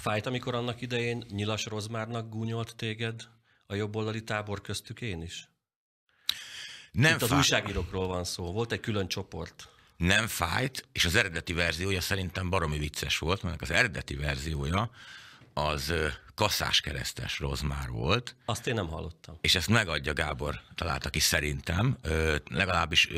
Fájt, amikor annak idején Nyilas Rozmárnak gúnyolt téged a jobboldali tábor, köztük én is? Nem. Itt az újságírókról van szó. Volt egy külön csoport. Nem fájt, és az eredeti verziója szerintem baromi vicces volt, mert az eredeti verziója az kaszáskeresztes Rozmár volt. Azt én nem hallottam. És ezt megadja Gábor, találta ki szerintem. Legalábbis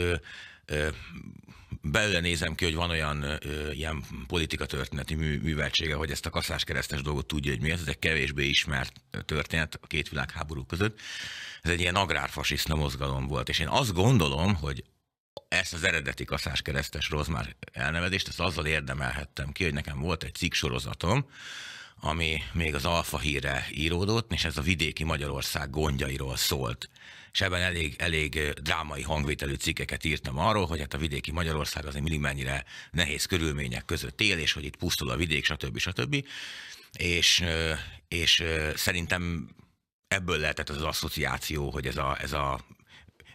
belőle nézem ki, hogy van olyan ilyen politikatörténeti műveltsége, hogy ezt a kaszáskeresztes dolgot tudja, hogy mi ez. Ez egy kevésbé ismert történet a két világháború között. Ez egy ilyen agrárfasiszta mozgalom volt, és én azt gondolom, hogy ezt az eredeti kaszáskeresztes Rozmár elnevezést, ezt azzal érdemelhettem ki, hogy nekem volt egy cikksorozatom, ami még az Alfa hírre íródott, és ez a vidéki Magyarország gondjairól szólt. És ebben elég drámai hangvételű cikkeket írtam arról, hogy hát a vidéki Magyarország azért mindig mennyire nehéz körülmények között él, és hogy itt pusztul a vidék, stb. Stb. És szerintem ebből lehetett az asszociáció, hogy ez a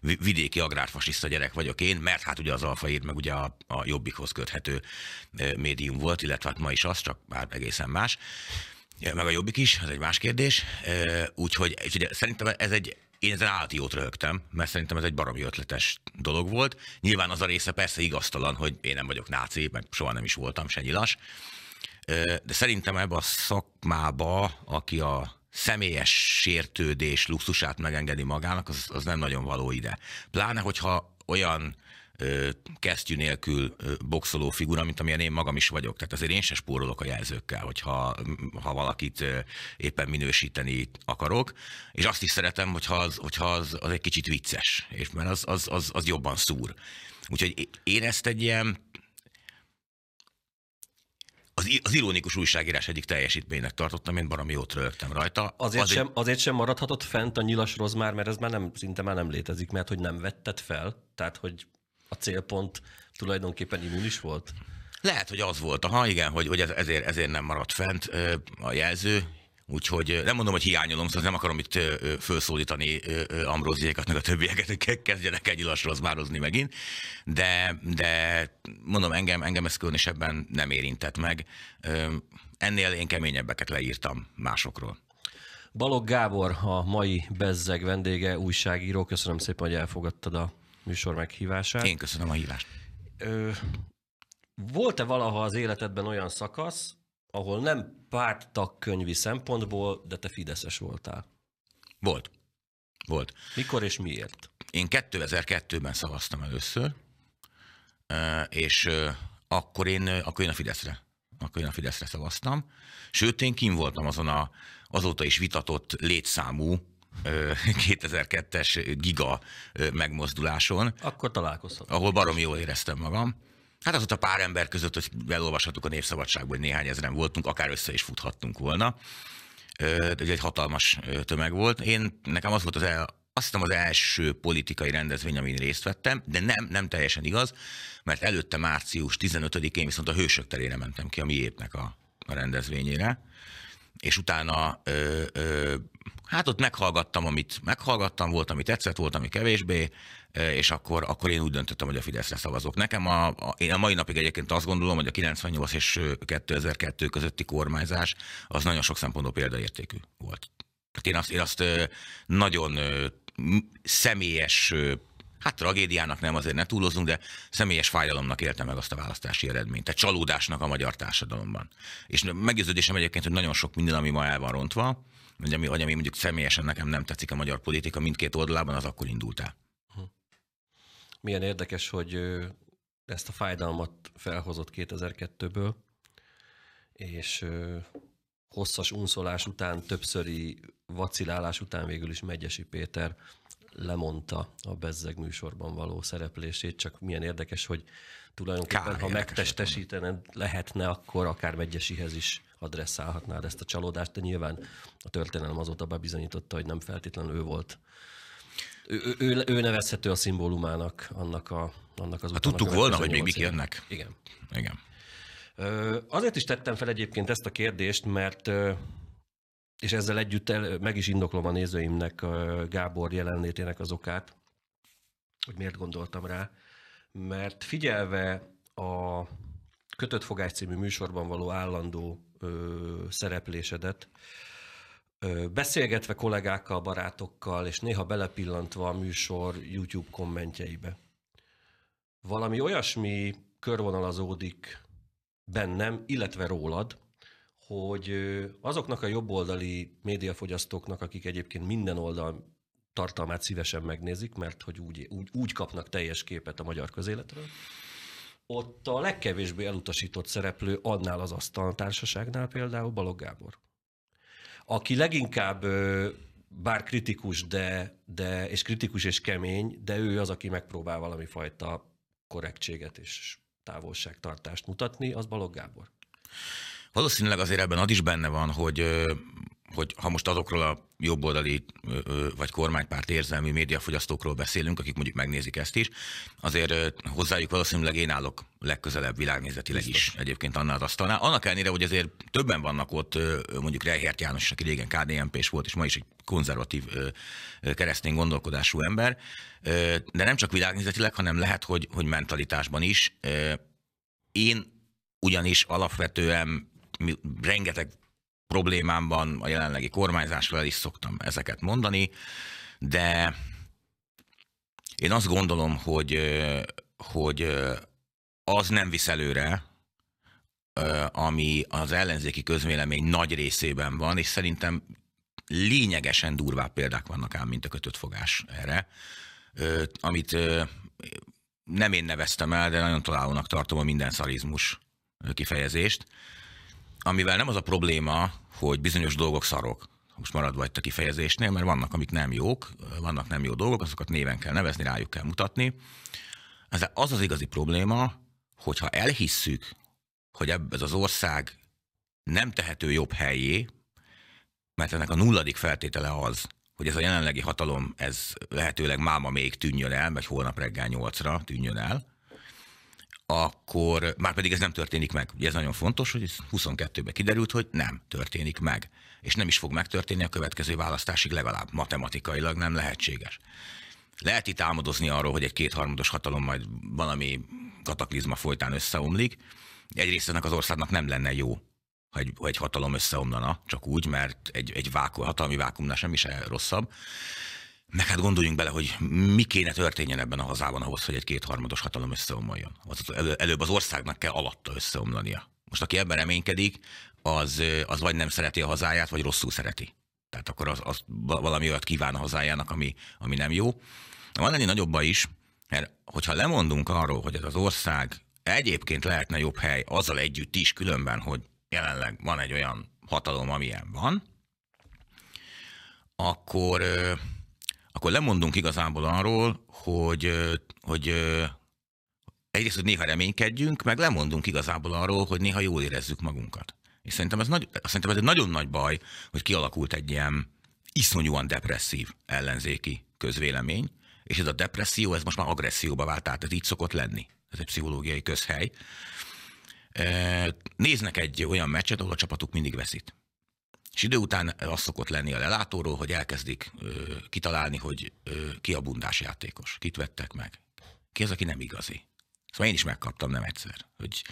vidéki agrárfasiszta gyerek vagyok én, mert hát ugye az Alfa hír, meg ugye a Jobbikhoz köthető médium volt, illetve hát ma is az, csak már egészen más. Meg a Jobbik is, ez egy más kérdés. Úgyhogy szerintem én ezen állati jót röhögtem, mert szerintem ez egy baromi ötletes dolog volt. Nyilván az a része persze igaztalan, hogy én nem vagyok náci, meg soha nem is voltam, se Nyilas. De szerintem ebben a szakmába, aki a személyes sértődés luxusát megengedi magának, az nem nagyon való ide. Pláne, hogyha olyan kesztyű nélkül boxoló figura, mint amilyen én magam is vagyok. Tehát azért én se spórolok a jelzőkkel, hogyha valakit éppen minősíteni akarok. És azt is szeretem, hogyha az egy kicsit vicces, és mert az jobban szúr. Úgyhogy én ezt egy ilyen az ironikus újságírás egyik teljesítménynek tartottam, én baromi jót röhögtem rajta. Azért sem maradhatott fent a Nyilas Rozmár, mert ez már szinte nem létezik, mert hogy nem vetted fel, tehát hogy a célpont tulajdonképpen immunis volt? Lehet, hogy az volt, igen, hogy ezért nem maradt fent a jelző. Úgyhogy nem mondom, hogy hiányolom, szóval nem akarom itt felszólítani Ambróziékat, meg a többieket, hogy kezdjenek egy Nyilas Rozmározni megint, de mondom, engem ez különösebben nem érintett meg. Ennél én keményebbeket leírtam másokról. Balogh Gábor a mai Bezzeg vendége, újságíró. Köszönöm szépen, hogy elfogadtad a műsor meghívását. Én köszönöm a hívást. Volt-e valaha az életedben olyan szakasz, ahol nem párttagkönyvi szempontból, de te fideszes voltál? Volt. Mikor és miért? Én 2002-ben szavaztam először, és akkor én a Fideszre. Akkor én a Fideszre szavaztam. Sőt, én kim voltam azon azóta is vitatott létszámú 2002-es giga megmozduláson. Akkor találkoztam. Ahol baromi jól éreztem magam. Hát az ott a pár ember között, hogy elolvashattuk a Népszabadságból, hogy néhány ezeren voltunk, akár össze is futhattunk volna. Egy hatalmas tömeg volt. Nekem az volt azt hiszem az első politikai rendezvény, amin részt vettem, de nem teljesen igaz, mert előtte március 15-én viszont a Hősök terére mentem ki a Mi Épnek a rendezvényére, és utána hát ott meghallgattam, amit meghallgattam, volt, ami tetszett, volt, ami kevésbé, és akkor én úgy döntöttem, hogy a Fideszre szavazok. Nekem én a mai napig egyébként azt gondolom, hogy a 98 és 2002 közötti kormányzás az nagyon sok szempontból példaértékű volt. Hát én azt nagyon személyes, hát tragédiának nem, azért ne túlozunk, de személyes fájdalomnak éltem meg azt a választási eredményt, tehát csalódásnak a magyar társadalomban. És meggyőződésem egyébként, hogy nagyon sok minden, ami ma el van rontva, vagy ami mondjuk személyesen nekem nem tetszik a magyar politika mindkét oldalában, az akkor indult el. Milyen érdekes, hogy ezt a fájdalmat felhozott 2002-ből, és hosszas unszolás után, többszöri vacilálás után végül is Medgyessy Péter lemondta a Bezzeg műsorban való szereplését, csak milyen érdekes, hogy tulajdonképpen, ha megtestesítened lehetne, akkor akár Medgyessyhez is adresszálhatnád ezt a csalódást, de nyilván a történelem azóta bebizonyította, hogy nem feltétlenül ő volt. Ő nevezhető a szimbólumának annak az útnak. Tudtuk volna, hogy még mik jönnek. Igen. Azért is tettem fel egyébként ezt a kérdést, mert és ezzel együtt meg is indoklom a nézőimnek Gábor jelenlétének az okát, hogy miért gondoltam rá, mert figyelve a Kötött Fogás című műsorban való állandó szereplésedet, beszélgetve kollégákkal, barátokkal, és néha belepillantva a műsor YouTube kommentjeibe. Valami olyasmi körvonalazódik bennem, illetve rólad, hogy azoknak a jobboldali médiafogyasztóknak, akik egyébként minden oldal tartalmát szívesen megnézik, mert hogy úgy kapnak teljes képet a magyar közéletről, ott a legkevésbé elutasított szereplő annál az asztaltársaságnál például Balogh Gábor, aki leginkább, bár kritikus, de és kritikus és kemény, de ő az, aki megpróbál valami fajta korrektséget és távolságtartást mutatni, az Balogh Gábor. Valószínűleg azért ebben az is benne van, hogy ha most azokról a jobboldali vagy kormánypárt érzelmű médiafogyasztókról beszélünk, akik mondjuk megnézik ezt is, azért hozzájuk valószínűleg én állok legközelebb világnézetileg biztos. Is egyébként annál az asztalnál. Annak ellenére, hogy azért többen vannak ott, mondjuk Rehért János, aki régen KDNP-s volt, és ma is egy konzervatív keresztény gondolkodású ember, de nem csak világnézetileg, hanem lehet, hogy mentalitásban is. Én ugyanis alapvetően rengeteg problémámban a jelenlegi kormányzásról is szoktam ezeket mondani, de én azt gondolom, hogy az nem visz előre, ami az ellenzéki közvélemény nagy részében van, és szerintem lényegesen durvább példák vannak ám, mint a kötött fogás erre, amit nem én neveztem el, de nagyon találónak tartom a minden szarizmus kifejezést, amivel nem az a probléma, hogy bizonyos dolgok szarok, most maradva itt a kifejezésnél, mert vannak, amik nem jók, vannak nem jó dolgok, azokat néven kell nevezni, rájuk kell mutatni. Az az igazi probléma, hogyha elhisszük, hogy ez az ország nem tehető jobb helyé, mert ennek a nulladik feltétele az, hogy ez a jelenlegi hatalom, ez lehetőleg máma még tűnjön el, vagy holnap reggel 8-ra tűnjön el, akkor már pedig ez nem történik meg. Ugye ez nagyon fontos, hogy 22-ben kiderült, hogy nem történik meg. És nem is fog megtörténni a következő választásig, legalább matematikailag nem lehetséges. Lehet itt álmodozni arról, hogy egy kétharmados hatalom majd valami kataklizma folytán összeomlik. Egyrészt ennek az országnak nem lenne jó, ha egy hatalom összeomlana, csak úgy, mert egy hatalmi vákuumnál semmi se rosszabb. Meg hát gondoljunk bele, hogy mi kéne történjen ebben a hazában ahhoz, hogy egy kétharmados hatalom összeomoljon. Előbb az országnak kell alatta összeomlania. Most aki ebben reménykedik, az vagy nem szereti a hazáját, vagy rosszul szereti. Tehát akkor az valami olyat kíván a hazájának, ami nem jó. Van ennél nagyobb baj is, mert hogyha lemondunk arról, hogy ez az ország egyébként lehetne jobb hely, azzal együtt is különben, hogy jelenleg van egy olyan hatalom, amilyen van, akkor lemondunk igazából arról, hogy egyrészt, hogy néha reménykedjünk, meg lemondunk igazából arról, hogy néha jól érezzük magunkat. És szerintem ez egy nagyon nagy baj, hogy kialakult egy ilyen iszonyúan depresszív ellenzéki közvélemény, és ez a depresszió, ez most már agresszióba vált át, ez így szokott lenni. Ez egy pszichológiai közhely. Néznek egy olyan meccset, ahol a csapatuk mindig veszít. És idő után az szokott lenni a lelátóról, hogy elkezdik kitalálni, hogy ki a bundás játékos, kit vettek meg, ki az, aki nem igazi. Szóval én is megkaptam nem egyszer, hogy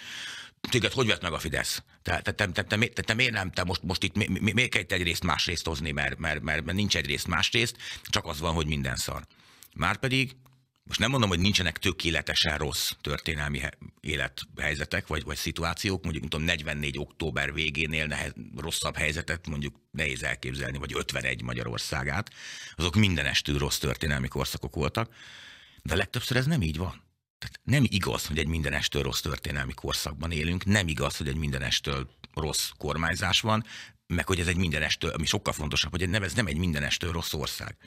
téged hogy vett meg a Fidesz? Te miért nem, te most itt miért kell egyrészt másrészt hozni, mert nincs egyrészt másrészt, csak az van, hogy minden szar. Márpedig, most nem mondom, hogy nincsenek tökéletesen rossz történelmi élethelyzetek vagy szituációk, mondjuk nem tudom, 44. október végénél rosszabb helyzetet mondjuk nehéz elképzelni, vagy 51 Magyarországát, azok mindenestül rossz történelmi korszakok voltak, de legtöbbször ez nem így van. Tehát nem igaz, hogy egy mindenestől rossz történelmi korszakban élünk, nem igaz, hogy egy mindenestől rossz kormányzás van, meg hogy ez egy mindenestől, ami sokkal fontosabb, hogy ez nem egy mindenestől rossz ország.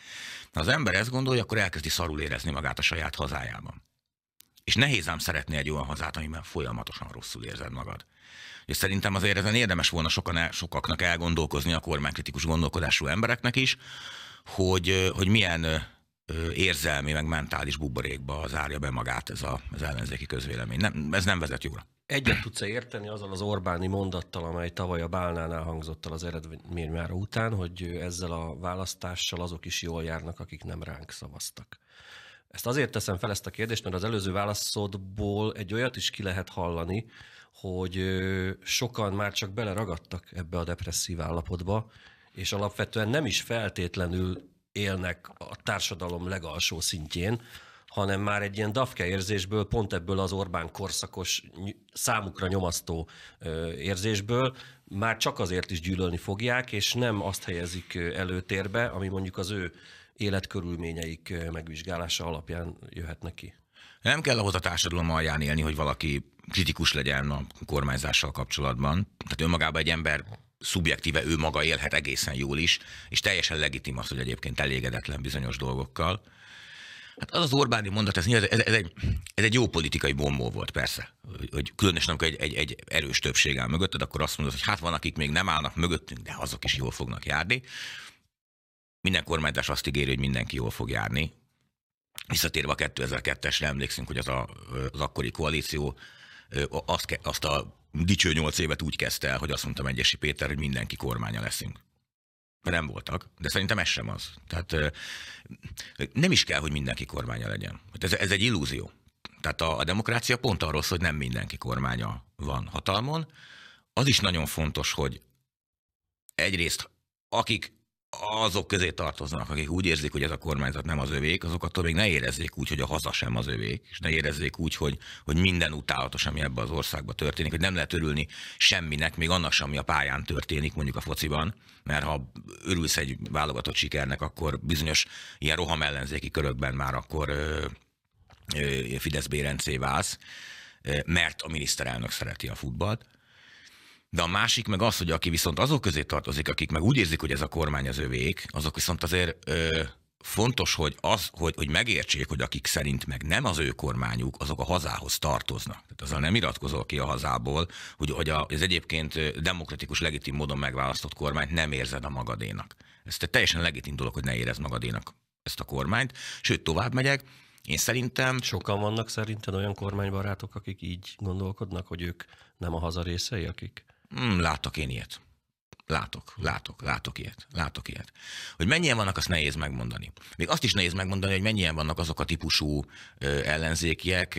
Ha az ember ezt gondolja, akkor elkezdi szarul érezni magát a saját hazájában. És nehéz ám szeretni egy olyan hazát, amiben folyamatosan rosszul érzed magad. És szerintem azért ezen érdemes volna sokaknak elgondolkozni, a kormánykritikus gondolkodású embereknek is, hogy milyen érzelmi, meg mentális buborékba zárja be magát az ellenzéki közvélemény. Nem, ez nem vezet jóra. Egyet tudsz érteni azzal az Orbáni mondattal, amely tavaly a Bálnánál hangzott el az eredménymára után, hogy ezzel a választással azok is jól járnak, akik nem ránk szavaztak. Ezt azért teszem fel ezt a kérdést, mert az előző válaszodból egy olyat is ki lehet hallani, hogy sokan már csak beleragadtak ebbe a depresszív állapotba, és alapvetően nem is feltétlenül élnek a társadalom legalsó szintjén, hanem már egy ilyen dafke érzésből, pont ebből az Orbán korszakos, számukra nyomasztó érzésből már csak azért is gyűlölni fogják, és nem azt helyezik előtérbe, ami mondjuk az ő életkörülményeik megvizsgálása alapján jöhet neki. Nem kell ahhoz a társadalom alján élni, hogy valaki kritikus legyen a kormányzással kapcsolatban. Tehát önmagában egy ember szubjektíve ő maga élhet egészen jól is, és teljesen legitim az, hogy egyébként elégedetlen bizonyos dolgokkal. Hát az az Orbáni mondat, ez egy jó politikai bombó volt persze, hogy különösen amikor egy erős többség áll mögötted, akkor azt mondod, hogy hát van, akik még nem állnak mögöttünk, de azok is jól fognak járni. Minden kormányzás azt ígéri, hogy mindenki jól fog járni. Visszatérve a 2002-esre emlékszünk, hogy az akkori koalíció azt a dicső 8 évet úgy kezdte el, hogy azt mondta Medgyessy Péter, hogy mindenki kormánya leszünk. Nem voltak, de szerintem ez sem az. Tehát nem is kell, hogy mindenki kormánya legyen. Ez egy illúzió. Tehát a demokrácia pont arról szól, hogy nem mindenki kormánya van hatalmon. Az is nagyon fontos, hogy egyrészt akik azok közé tartoznak, akik úgy érzik, hogy ez a kormányzat nem az övék, azok attól még ne érezzék úgy, hogy a haza sem az övék, és ne érezzék úgy, hogy minden utálatos, ami ebben az országban történik, hogy nem lehet örülni semminek, még annak sem, ami a pályán történik, mondjuk a fociban, mert ha örülsz egy válogatott sikernek, akkor bizonyos ilyen roham ellenzéki körökben már akkor Fidesz-bérencé válsz, mert a miniszterelnök szereti a futballt. De a másik meg az, hogy aki viszont azok közé tartozik, akik meg úgy érzik, hogy ez a kormány az övék, azok viszont azért fontos, hogy hogy megértsék, hogy akik szerint meg nem az ő kormányuk, azok a hazához tartoznak. Tehát azzal nem iratkozol ki a hazából, hogy az egyébként demokratikus, legitim módon megválasztott kormányt nem érzed a magadénak. Ez egy teljesen legitim dolog, hogy ne érezd magadénak ezt a kormányt. Sőt, tovább megyek. Én szerintem... Sokan vannak szerinted olyan kormánybarátok, akik így gondolkodnak, hogy ők nem a haza részei, akik... Látok én ilyet. Látok ilyet. Hogy mennyien vannak, azt nehéz megmondani. Még azt is nehéz megmondani, hogy mennyien vannak azok a típusú ellenzékiek,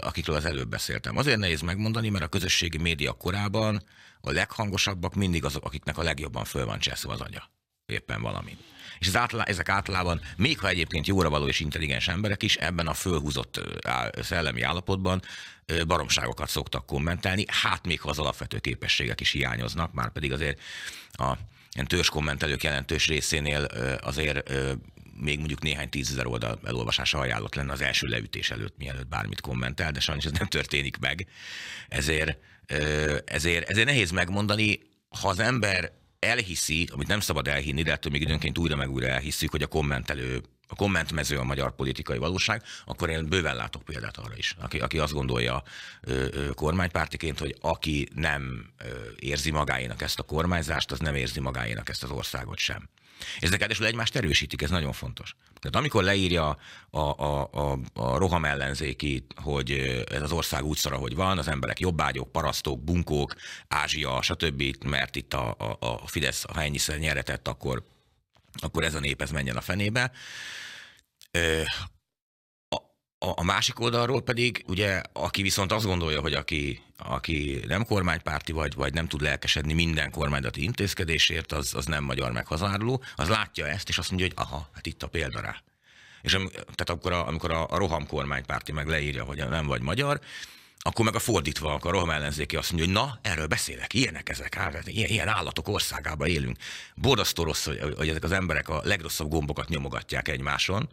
akikről az előbb beszéltem. Azért nehéz megmondani, mert a közösségi média korában a leghangosabbak mindig azok, akiknek a legjobban föl van cseszve az agya. Éppen valami. És ezek általában, még ha egyébként jóra való és intelligens emberek is, ebben a fölhúzott szellemi állapotban baromságokat szoktak kommentelni, hát még ha az alapvető képességek is hiányoznak, már pedig azért a törzskommentelők jelentős részénél azért még mondjuk néhány 10 000 oldal elolvasása ajánlott lenne az első leütés előtt, mielőtt bármit kommentel, de sajnos ez nem történik meg. Ezért nehéz megmondani, ha az ember elhiszi, amit nem szabad elhinni, de ettől még időnként újra meg újra elhisszük, hogy a kommentmező a magyar politikai valóság, akkor én bőven látok példát arra is. Aki azt gondolja kormánypártiként, hogy aki nem érzi magáénak ezt a kormányzást, az nem érzi magáénak ezt az országot sem. Ezek ráadásul egymást erősítik, ez nagyon fontos. Tehát amikor leírja a roham ellenzéki, hogy ez az ország úgy szar, ahogy van, az emberek jobbágyok, parasztok, bunkók, Ázsia, stb., mert itt a Fidesz, ha ennyiszer nyeretett, akkor ez a nép, ez menjen a fenébe. A másik oldalról pedig, ugye, aki viszont azt gondolja, hogy aki nem kormánypárti vagy nem tud lelkesedni minden kormányzati intézkedésért, az nem magyar meg hazárló, az látja ezt, és azt mondja, hogy aha, hát itt a példa rá. És tehát akkor, amikor a roham kormánypárti meg leírja, hogy nem vagy magyar, akkor meg a fordítva, akkor a roham ellenzéki azt mondja, hogy na, erről beszélek, ilyenek ezek, ilyen állatok országában élünk. Borzasztó rossz, hogy ezek az emberek a legrosszabb gombokat nyomogatják egymáson,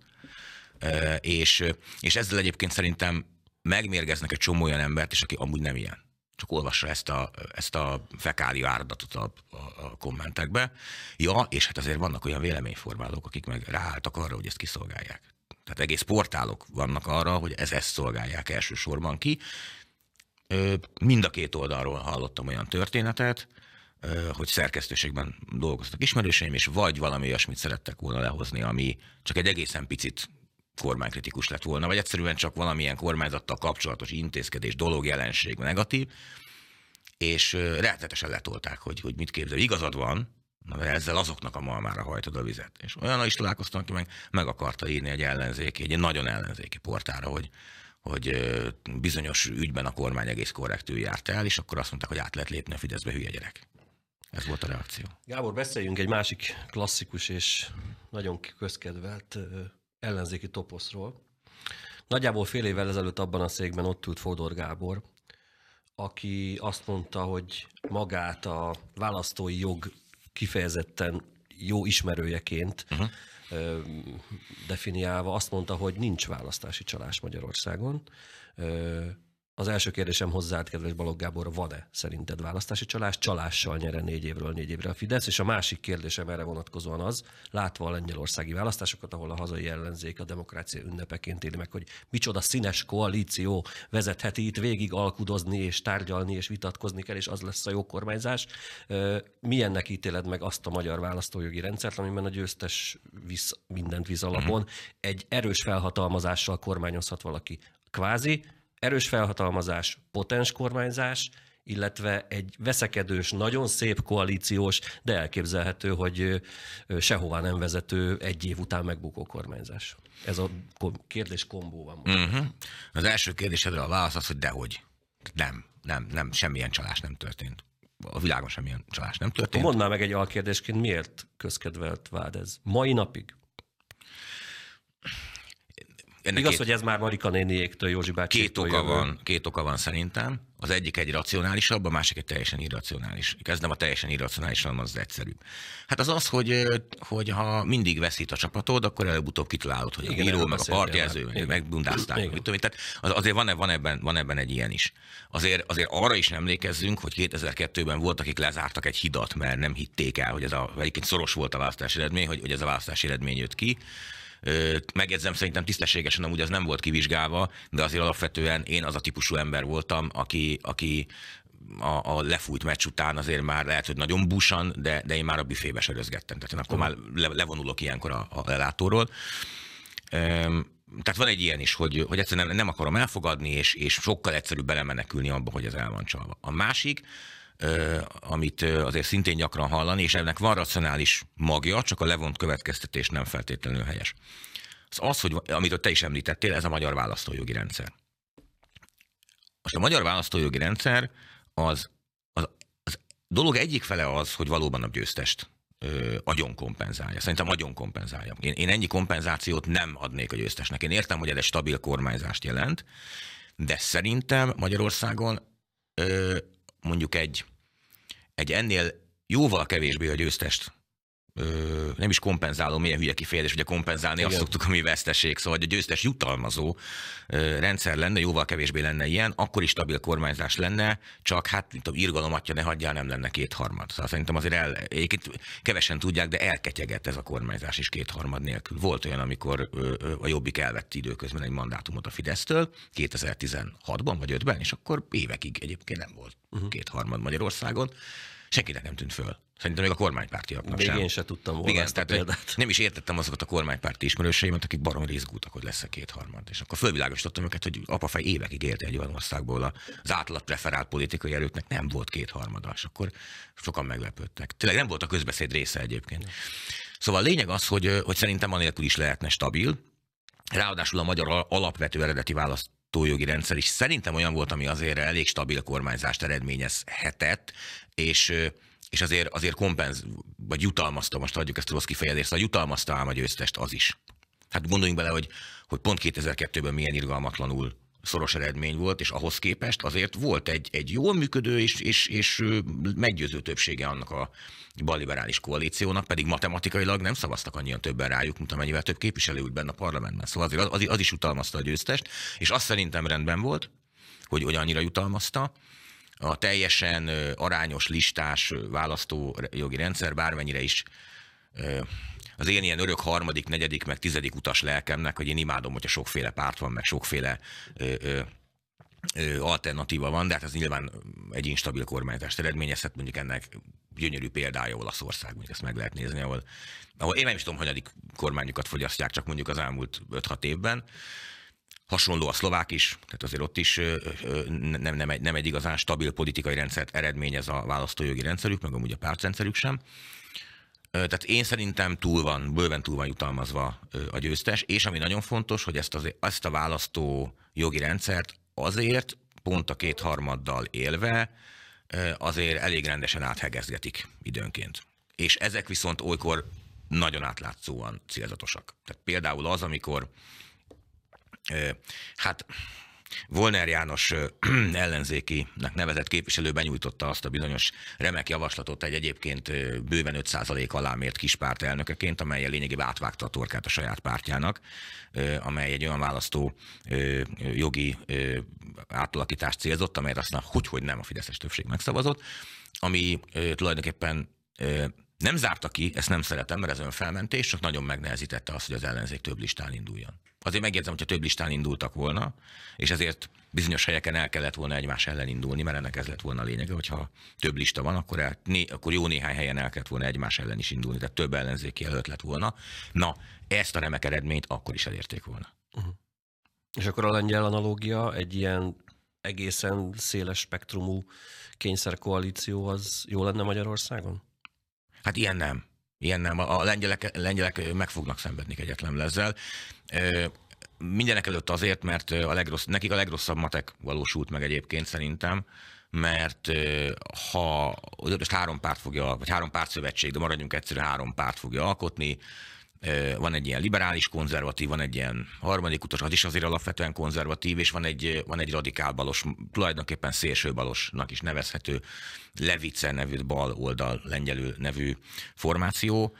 és ezzel egyébként szerintem megmérgeznek egy csomó olyan embert, és aki amúgy nem ilyen. Csak olvassa ezt a fekália áradatot a kommentekbe. Ja, és hát azért vannak olyan véleményformálók, akik meg ráálltak arra, hogy ezt kiszolgálják. Tehát egész portálok vannak arra, hogy ezt szolgálják elsősorban ki. Mind a két oldalról hallottam olyan történetet, hogy szerkesztőségben dolgoztak ismerőseim, és vagy valami olyasmit szerettek volna lehozni, ami csak egy egészen picit kormánykritikus lett volna, vagy egyszerűen csak valamilyen kormányzattal kapcsolatos intézkedés, dolog, jelenség, negatív, és rettetesen letolták, hogy mit képzel. Igazad van, Na, ezzel azoknak a malmára hajtod a vizet. És olyan is találkoztam, aki meg akarta írni egy ellenzéki, egy nagyon ellenzéki portára, hogy bizonyos ügyben a kormány egész korrektül járt el, és akkor azt mondták, hogy át lehet lépni a Fideszbe, hülye gyerek. Ez volt a reakció. Gábor, beszéljünk egy másik klasszikus és nagyon közkedvelt ellenzéki toposzról. Nagyjából fél évvel ezelőtt abban a székben ott ült Fodor Gábor, aki azt mondta, hogy magát a választói jog kifejezetten jó ismerőjeként definiálva azt mondta, hogy nincs választási csalás Magyarországon. Az első kérdésem hozzád, kedves Balogh Gábor, van-e szerinted választási csalás? Csalással nyer 4 évről 4 évre a Fidesz, és a másik kérdésem erre vonatkozóan az, látva a lengyelországi választásokat, ahol a hazai ellenzék a demokrácia ünnepeként éli meg, hogy micsoda színes koalíció vezetheti itt végig alkudozni és tárgyalni és vitatkozni kell, és az lesz a jó kormányzás. Milyennek ítéled meg azt a magyar választójogi rendszert, amiben a győztes visz mindent víz alapon, egy erős felhatalmazással kormányozhat valaki? Kvázi erős felhatalmazás, potens kormányzás, illetve egy veszekedős, nagyon szép koalíciós, de elképzelhető, hogy sehová nem vezető, 1 év után megbukó kormányzás. Ez a kérdés kombó van. Az első kérdésedre a válasz az, hogy dehogy. Nem, semmilyen csalás nem történt. A világon semmilyen csalás nem történt. Mondd meg egy alkérdésként, miért közkedvelt vád ez mai napig? Igaz, hogy ez már Marika néniéktől, Józsi bácsiéktől jövő. Két oka van szerintem. Az egyik egy racionálisabb, a másik egy teljesen irracionális. Kezdem a teljesen irracionális, hanem az egyszerűbb. Hát az, hogy ha mindig veszít a csapatod, akkor előbb-utóbb kitalálod, hogy igen, a bíró, meg a partjelző, megbundázták. Tehát azért van ebben egy ilyen is. Azért arra is emlékezzünk, hogy 2002-ben volt, akik lezártak egy hidat, mert nem hitték el, hogy ez egyébként szoros volt a választási eredmény, hogy ez a választási eredmény jött ki. Megjegyzem, szerintem tisztességesen amúgy az nem volt kivizsgálva, de azért alapvetően én az a típusú ember voltam, aki a lefújt meccs után azért már lehet, hogy nagyon búsan, de én már a büfébe sörözgettem. Tehát én akkor már levonulok ilyenkor a lelátóról. Tehát van egy ilyen is, hogy egyszerűen nem akarom elfogadni, és sokkal egyszerűbb belemenekülni abba, hogy ez el van csalva. A másik, amit azért szintén gyakran hallani, és ennek van racionális magja, csak a levont következtetés nem feltétlenül helyes. Az, hogy amit te is említettél, ez a magyar választójogi rendszer. Most a magyar választójogi rendszer az dolog egyik fele az, hogy valóban a győztest agyon kompenzálja. Szerintem agyon kompenzálja. Én ennyi kompenzációt nem adnék a győztesnek. Én értem, hogy ez egy stabil kormányzást jelent, de szerintem Magyarországon mondjuk egy ennél jóval kevésbé a győztest, nem is kompenzálom, milyen hülye kifejezés, ugye kompenzálni, igen, azt szoktuk, ami veszteség, szóval a győztes jutalmazó rendszer lenne, jóval kevésbé lenne ilyen, akkor is stabil kormányzás lenne, csak hát, mint tudom, irgalom atya, ne hagyjál, nem lenne 2/3. Szóval szerintem azért kevesen tudják, de elketyegett ez a kormányzás is 2/3 nélkül. Volt olyan, amikor a Jobbik elvett időközben egy mandátumot a Fidesztől, 2016-ban vagy 5-ben, és akkor évekig egyébként nem volt 2/3 Magyarországon. Senkinek nem tűnt föl. Szerintem még a kormánypártiaknak még sem. Még én se tudtam volna. Igen, tehát nem is értettem azokat a kormánypárti ismerőseimet, akik baromra izgultak, hogy lesz 2/3. És akkor fölvilágosítottam őket, hogy apafej évekig élt egy olyan országból, az általat preferált politikai erőknek nem volt 2/3, és akkor sokan meglepődtek. Tényleg nem volt a közbeszéd része egyébként. Szóval a lényeg az, hogy szerintem anélkül is lehetne stabil. Ráadásul a magyar alapvető eredeti választójogi rendszer is szerintem olyan volt, ami azért elég stabil kormányzást eredményezhetett, és azért vagy jutalmazta, most adjuk ezt a rossz kifejezést, jutalmazta ám a győztest az is. Hát gondoljunk bele, hogy pont 2002-ben milyen irgalmatlanul szoros eredmény volt, és ahhoz képest azért volt egy jól működő és meggyőző többsége annak a balliberális koalíciónak, pedig matematikailag nem szavaztak annyian többen rájuk, mint amennyivel több képviselő ült benne a parlamentben. Szóval azért az is jutalmazta a győztest, és azt szerintem rendben volt, hogy annyira jutalmazta. A teljesen arányos listás választójogi rendszer bármennyire is az én ilyen örök 3., 4., meg 10. utas lelkemnek, hogy én imádom, hogyha sokféle párt van, meg sokféle alternatíva van, de hát ez nyilván egy instabil kormányzást eredményezhet, mondjuk ennek gyönyörű példája Olaszország, mondjuk ezt meg lehet nézni, ahol én nem is tudom, hanyadik kormányukat fogyasztják, csak mondjuk az elmúlt 5-6 évben. Hasonló a szlovák is, tehát azért ott is nem egy igazán stabil politikai rendszert eredményez a választójogi rendszerük, meg amúgy a pártrendszerük sem. Tehát én szerintem bőven túl van jutalmazva a győztes, és ami nagyon fontos, hogy ezt a választó jogi rendszert azért pont a kétharmaddal élve azért elég rendesen áthegezgetik időnként. És ezek viszont olykor nagyon átlátszóan célzatosak. Tehát például az, amikor Volner János ellenzékinek nevezett képviselő benyújtotta azt a bizonyos remek javaslatot egy egyébként bőven 5% alá mért kispárt elnökeként, amellyel lényegében átvágta a torkát a saját pártjának, amely egy olyan választó jogi átalakítást célzott, amelyet aztán hogyhogy nem a fideszes többség megszavazott, ami tulajdonképpen nem zárta ki, ezt nem szeretem, mert ez önfelmentés, csak nagyon megnehezítette azt, hogy az ellenzék több listán induljon. Azért megjegyzem, hogyha több listán indultak volna, és ezért bizonyos helyeken el kellett volna egymás ellen indulni, mert ennek ez lett volna a lényege, hogyha több lista van, akkor jó néhány helyen el kellett volna egymás ellen is indulni, tehát több ellenzéki jelölt lett volna. Na, ezt a remek eredményt akkor is elérték volna. Uh-huh. És akkor a lengyel analógia, egy ilyen egészen széles spektrumú kényszerkoalíció, az jó lenne Magyarországon? Hát ilyen nem. A lengyelek meg fognak szenvedni kegyetlenül ezzel. Mindenek előtt azért, mert nekik a legrosszabb matek valósult meg egyébként szerintem, mert ha most három pártszövetség, de maradjunk egyszerűen, három párt fogja alkotni, van egy ilyen liberális konzervatív, van egy ilyen harmadik utas, az is azért alapvetően konzervatív, és van egy radikál balos, tulajdonképpen szélső balosnak is nevezhető Levice nevű bal oldal lengyelül nevű formáció.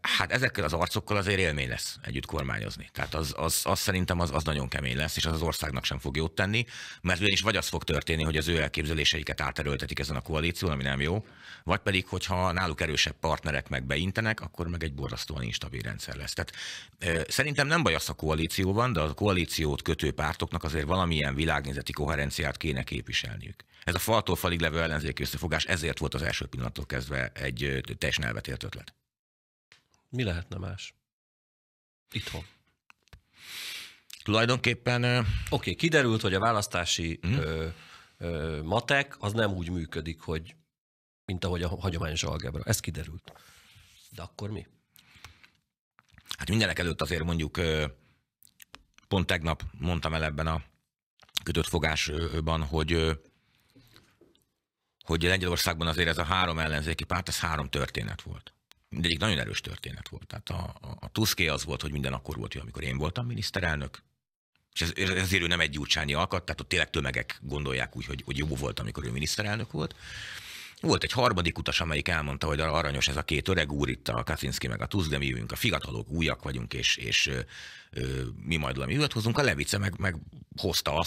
Hát ezekkel az arcokkal azért élmény lesz együtt kormányozni. Tehát az szerintem az nagyon kemény lesz, és az országnak sem fog jót tenni, mert ugyanis vagy az fog történni, hogy az ő elképzeléseiket áterőltetik ezen a koalíción, ami nem jó, vagy pedig, hogyha náluk erősebb partnerek meg beintenek, akkor meg egy borzasztóan instabil rendszer lesz. Tehát szerintem nem baj az, a koalíció van, de a koalíciót kötő pártoknak azért valamilyen világnézeti koherenciát kéne képviselniük. Ez a faltól falig levő ellenzéki összefogás ezért volt az első pillanattól kezdve egy teljesen elvetélt ötlet. Mi lehetne más? Itthon. Tulajdonképpen... Oké, kiderült, hogy a választási matek az nem úgy működik, hogy mint ahogy a hagyományos algebra. Ez kiderült. De akkor mi? Hát mindenek előtt azért mondjuk, pont tegnap mondtam el ebben a kötött fogásban, hogy Lengyelországban azért ez a három ellenzéki párt, ez három történet volt. Mindegyik nagyon erős történet volt. Tehát a Tuské az volt, hogy minden akkor volt jó, amikor én voltam miniszterelnök, és ezért ő nem egy Gyurcsányi alkat, tehát ott tényleg tömegek gondolják úgy, hogy jó volt, amikor ő miniszterelnök volt. Volt egy harmadik utas, amelyik elmondta, hogy aranyos ez a két öreg úr, itt a Kaczynski meg a Tusk, de mi jövünk a fiatalok, újak vagyunk, és mi majd valami üvet hozunk. A Levice meg hozta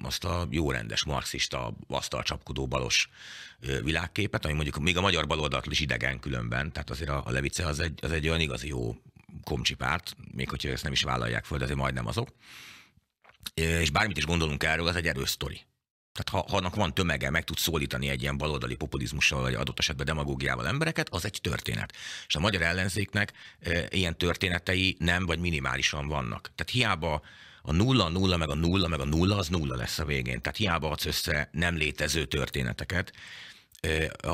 azt a jó rendes marxista, asztalcsapkodó balos világképet, ami mondjuk még a magyar baloldaltól is idegen különben, tehát azért a Levice az egy olyan igazi jó komcsi párt, még hogyha ezt nem is vállalják föl, de azért majdnem azok. És bármit is gondolunk erről, ez egy erős sztori. Tehát ha annak van tömege, meg tud szólítani egy ilyen baloldali populizmussal, vagy adott esetben demagógiával embereket, az egy történet. És a magyar ellenzéknek ilyen történetei nem, vagy minimálisan vannak. Tehát hiába a nulla, meg a nulla, az nulla lesz a végén. Tehát hiába adsz össze nem létező történeteket,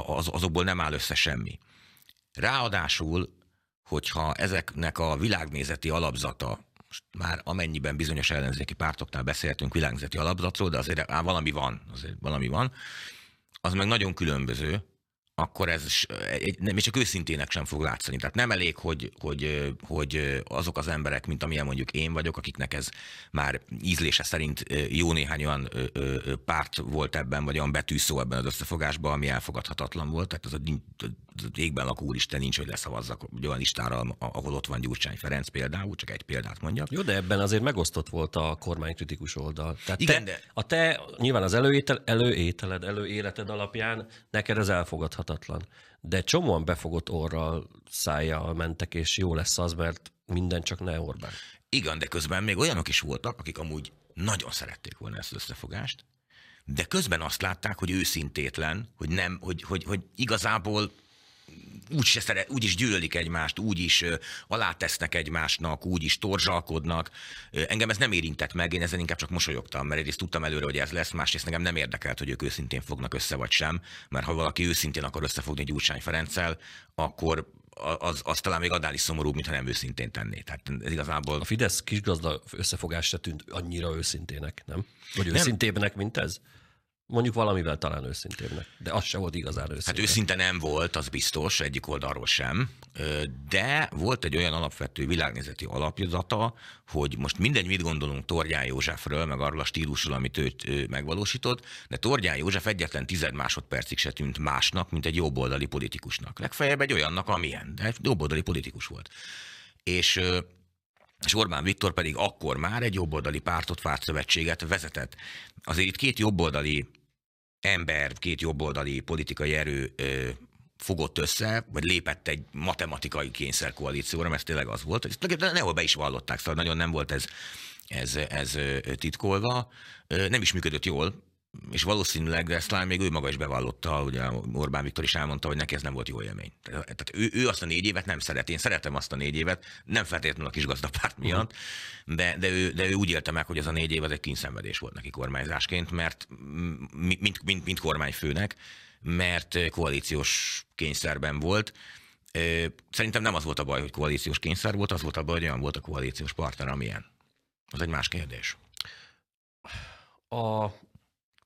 azokból nem áll össze semmi. Ráadásul, hogyha ezeknek a világnézeti alapzata, már amennyiben bizonyos ellenzéki pártoknál beszéltünk világnézeti alapzatról, de azért valami van, az meg nagyon különböző, akkor ez még csak őszintének sem fog látszani. Tehát nem elég, hogy azok az emberek, mint amilyen mondjuk én vagyok, akiknek ez már ízlése szerint jó néhány olyan párt volt ebben, vagy olyan betűszó ebben az összefogásban, ami elfogadhatatlan volt. Tehát az égben lakó úristen nincs, hogy leszavazzak egy olyan listára, ahol ott van Gyurcsány Ferenc például, csak egy példát mondjak. Jó, de ebben azért megosztott volt a kormánykritikus oldal. Tehát igen, te nyilván az előéleted alapján neked ez elfogadhat. De csomóan befogott orral, szájjal mentek, és jó lesz az, mert minden csak ne Orbán. Igen, de közben még olyanok is voltak, akik amúgy nagyon szerették volna ezt az összefogást, de közben azt látták, hogy őszintétlen, hogy igazából úgy is gyűlölik egymást, úgy is alátesznek egymásnak, úgy is torzsalkodnak. Engem ez nem érintett meg, én ezen inkább csak mosolyogtam, mert egyrészt tudtam előre, hogy ez lesz, másrészt engem nem érdekelt, hogy ők őszintén fognak össze vagy sem, mert ha valaki őszintén akar összefogni Gyurcsány Ferenccel, akkor az talán még annál is szomorúbb, mintha nem őszintén tenné. Tehát ez igazából... A Fidesz kisgazda összefogás se tűnt annyira őszintének, nem? Vagy őszintébbnek, mint ez? Mondjuk valamivel talán őszintébbnek, de az se volt igazán őszinte. Hát őszinte nem volt, az biztos, egyik oldalról sem, de volt egy olyan alapvető világnézeti alapjazata, hogy most mindegy, mit gondolunk Torgyán Józsefről, meg arról a stílusról, amit őt megvalósított, de Torgyán József egyetlen 10 másodpercig se tűnt másnak, mint egy jobboldali politikusnak. Legfeljebb egy olyannak, amilyen, de jobboldali politikus volt. És Orbán Viktor pedig akkor már egy jobboldali pártot, pártszövetséget vezetett. Azért itt két jobboldali ember, két jobboldali politikai erő fogott össze, vagy lépett egy matematikai kényszerkoalícióra, mert ez tényleg az volt. Ezt nehol be is vallották, szóval nagyon nem volt ez titkolva. Nem is működött jól, és valószínűleg ezt talán még ő maga is bevallotta, ugye Orbán Viktor is elmondta, hogy neki ez nem volt jó élmény. Tehát ő azt a 4 évet nem szeret, én szeretem azt a 4 évet, nem feltétlenül a kisgazdapárt miatt, de ő úgy élte meg, hogy ez a 4 év az egy kínszenvedés volt neki kormányzásként, mert mint kormányfőnek, mert koalíciós kényszerben volt. Szerintem nem az volt a baj, hogy koalíciós kényszer volt, az volt a baj, hogy olyan volt a koalíciós partner, amilyen. Az egy más kérdés. A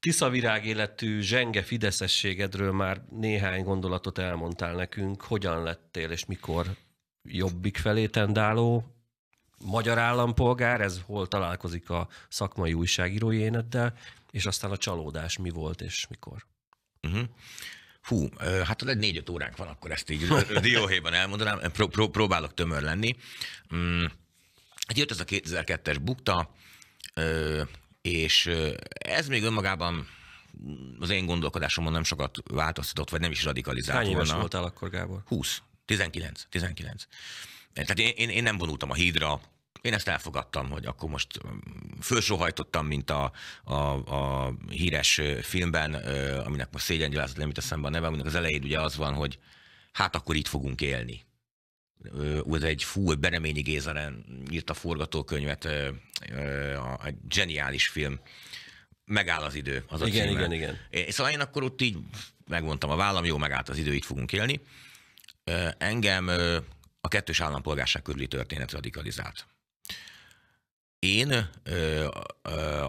tiszavirág életű zsenge fideszességedről már néhány gondolatot elmondtál nekünk, hogyan lettél és mikor Jobbik felé tendáló magyar állampolgár, ez hol találkozik a szakmai újságírói éneddel, és aztán a csalódás mi volt és mikor? Hú, hát az egy 4-5 óránk van, akkor ezt így dióhéjban elmondanám, próbálok tömör lenni. Jött ez a 2002-es bukta, és ez még önmagában az én gondolkodásomon nem sokat változtatott, vagy nem is radikalizált. Hány éves voltál akkor, Gábor? 20. 19. Tehát én nem vonultam a hídra, én ezt elfogadtam, hogy akkor most fölsóhajtottam, mint a híres filmben, aminek most szégyengyalázat nem jut eszembe a neve, aminek az elején ugye az van, hogy hát akkor itt fogunk élni. Egy Bereményi Gézaren írt a forgatókönyvet, egy zseniális film. Megáll az idő. Az igen. Szóval én akkor ott így megmondtam a vállam, jó, megállt az idő, itt fogunk élni. Engem a kettős állampolgárság körüli történet radikalizált. Én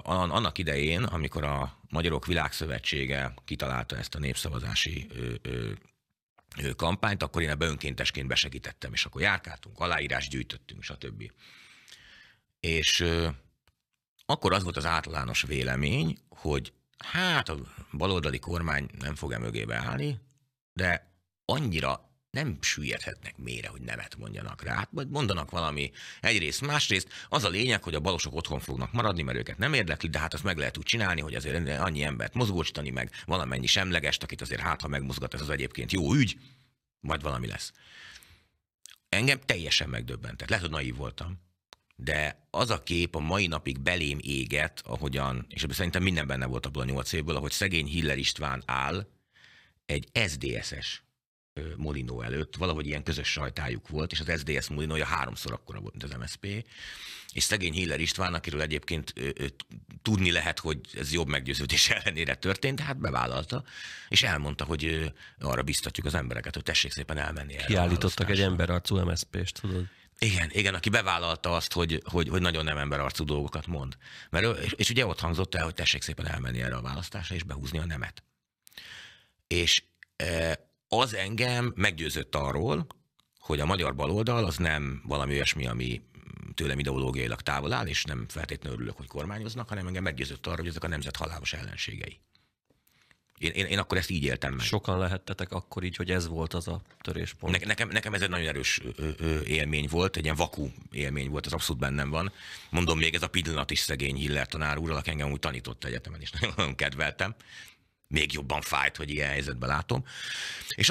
annak idején, amikor a Magyarok Világszövetsége kitalálta ezt a népszavazási kampányt, akkor én ebbe önkéntesként besegítettem, és akkor járkáltunk, aláírás gyűjtöttünk, stb. És akkor az volt az általános vélemény, hogy hát a baloldali kormány nem fog-e mögébe állni, de annyira nem süllyedhetnek mélyre, hogy nemet mondjanak rá. Hát majd mondanak valami egyrészt, másrészt. Az a lényeg, hogy a balosok otthon fognak maradni, mert őket nem érdekli, de hát azt meg lehet úgy csinálni, hogy azért annyi embert mozgósítani, meg valamennyi semlegest, akit azért hát, ha megmozgat, ez az egyébként jó ügy, majd valami lesz. Engem teljesen megdöbbentett. Lehet, hogy naív voltam, de az a kép a mai napig belém éget, ahogyan, és szerintem minden benne volt abból a 8 évből, ahogy szegény Hiller István áll egy SZDSZ-es Molinó előtt, valahogy ilyen közös sajtájuk volt, és az SZDSZ Molinója 3-szor akkora volt, mint az MSZP, és szegény Hiller István, akiről egyébként tudni lehet, hogy ez jobb meggyőződés ellenére történt, de hát bevállalta, és elmondta, hogy arra biztatjuk az embereket, hogy tessék szépen elmenni. Kiállítottak egy emberarcú MSZP-st, tudod? Igen, aki bevállalta azt, hogy nagyon nem emberarcú dolgokat mond. És ugye ott hangzott el, hogy tessék szépen elmenni erre a választásra, és behúzni a nemet. És az engem meggyőzött arról, hogy a magyar baloldal az nem valami olyasmi, ami tőlem ideológiailag távol áll, és nem feltétlenül örülök, hogy kormányoznak, hanem engem meggyőzött arról, hogy ezek a nemzet halálos ellenségei. Én akkor ezt így éltem meg. Sokan lehettetek akkor így, hogy ez volt az a töréspont. Nekem ez egy nagyon erős élmény volt, egy ilyen vakú élmény volt, az abszolút bennem van. Mondom, még ez a pillanat is szegény Hiller tanár úrral, aki engem úgy tanított egyetemen, és nagyon kedveltem. Még jobban fájt, hogy ilyen helyzetben látom. És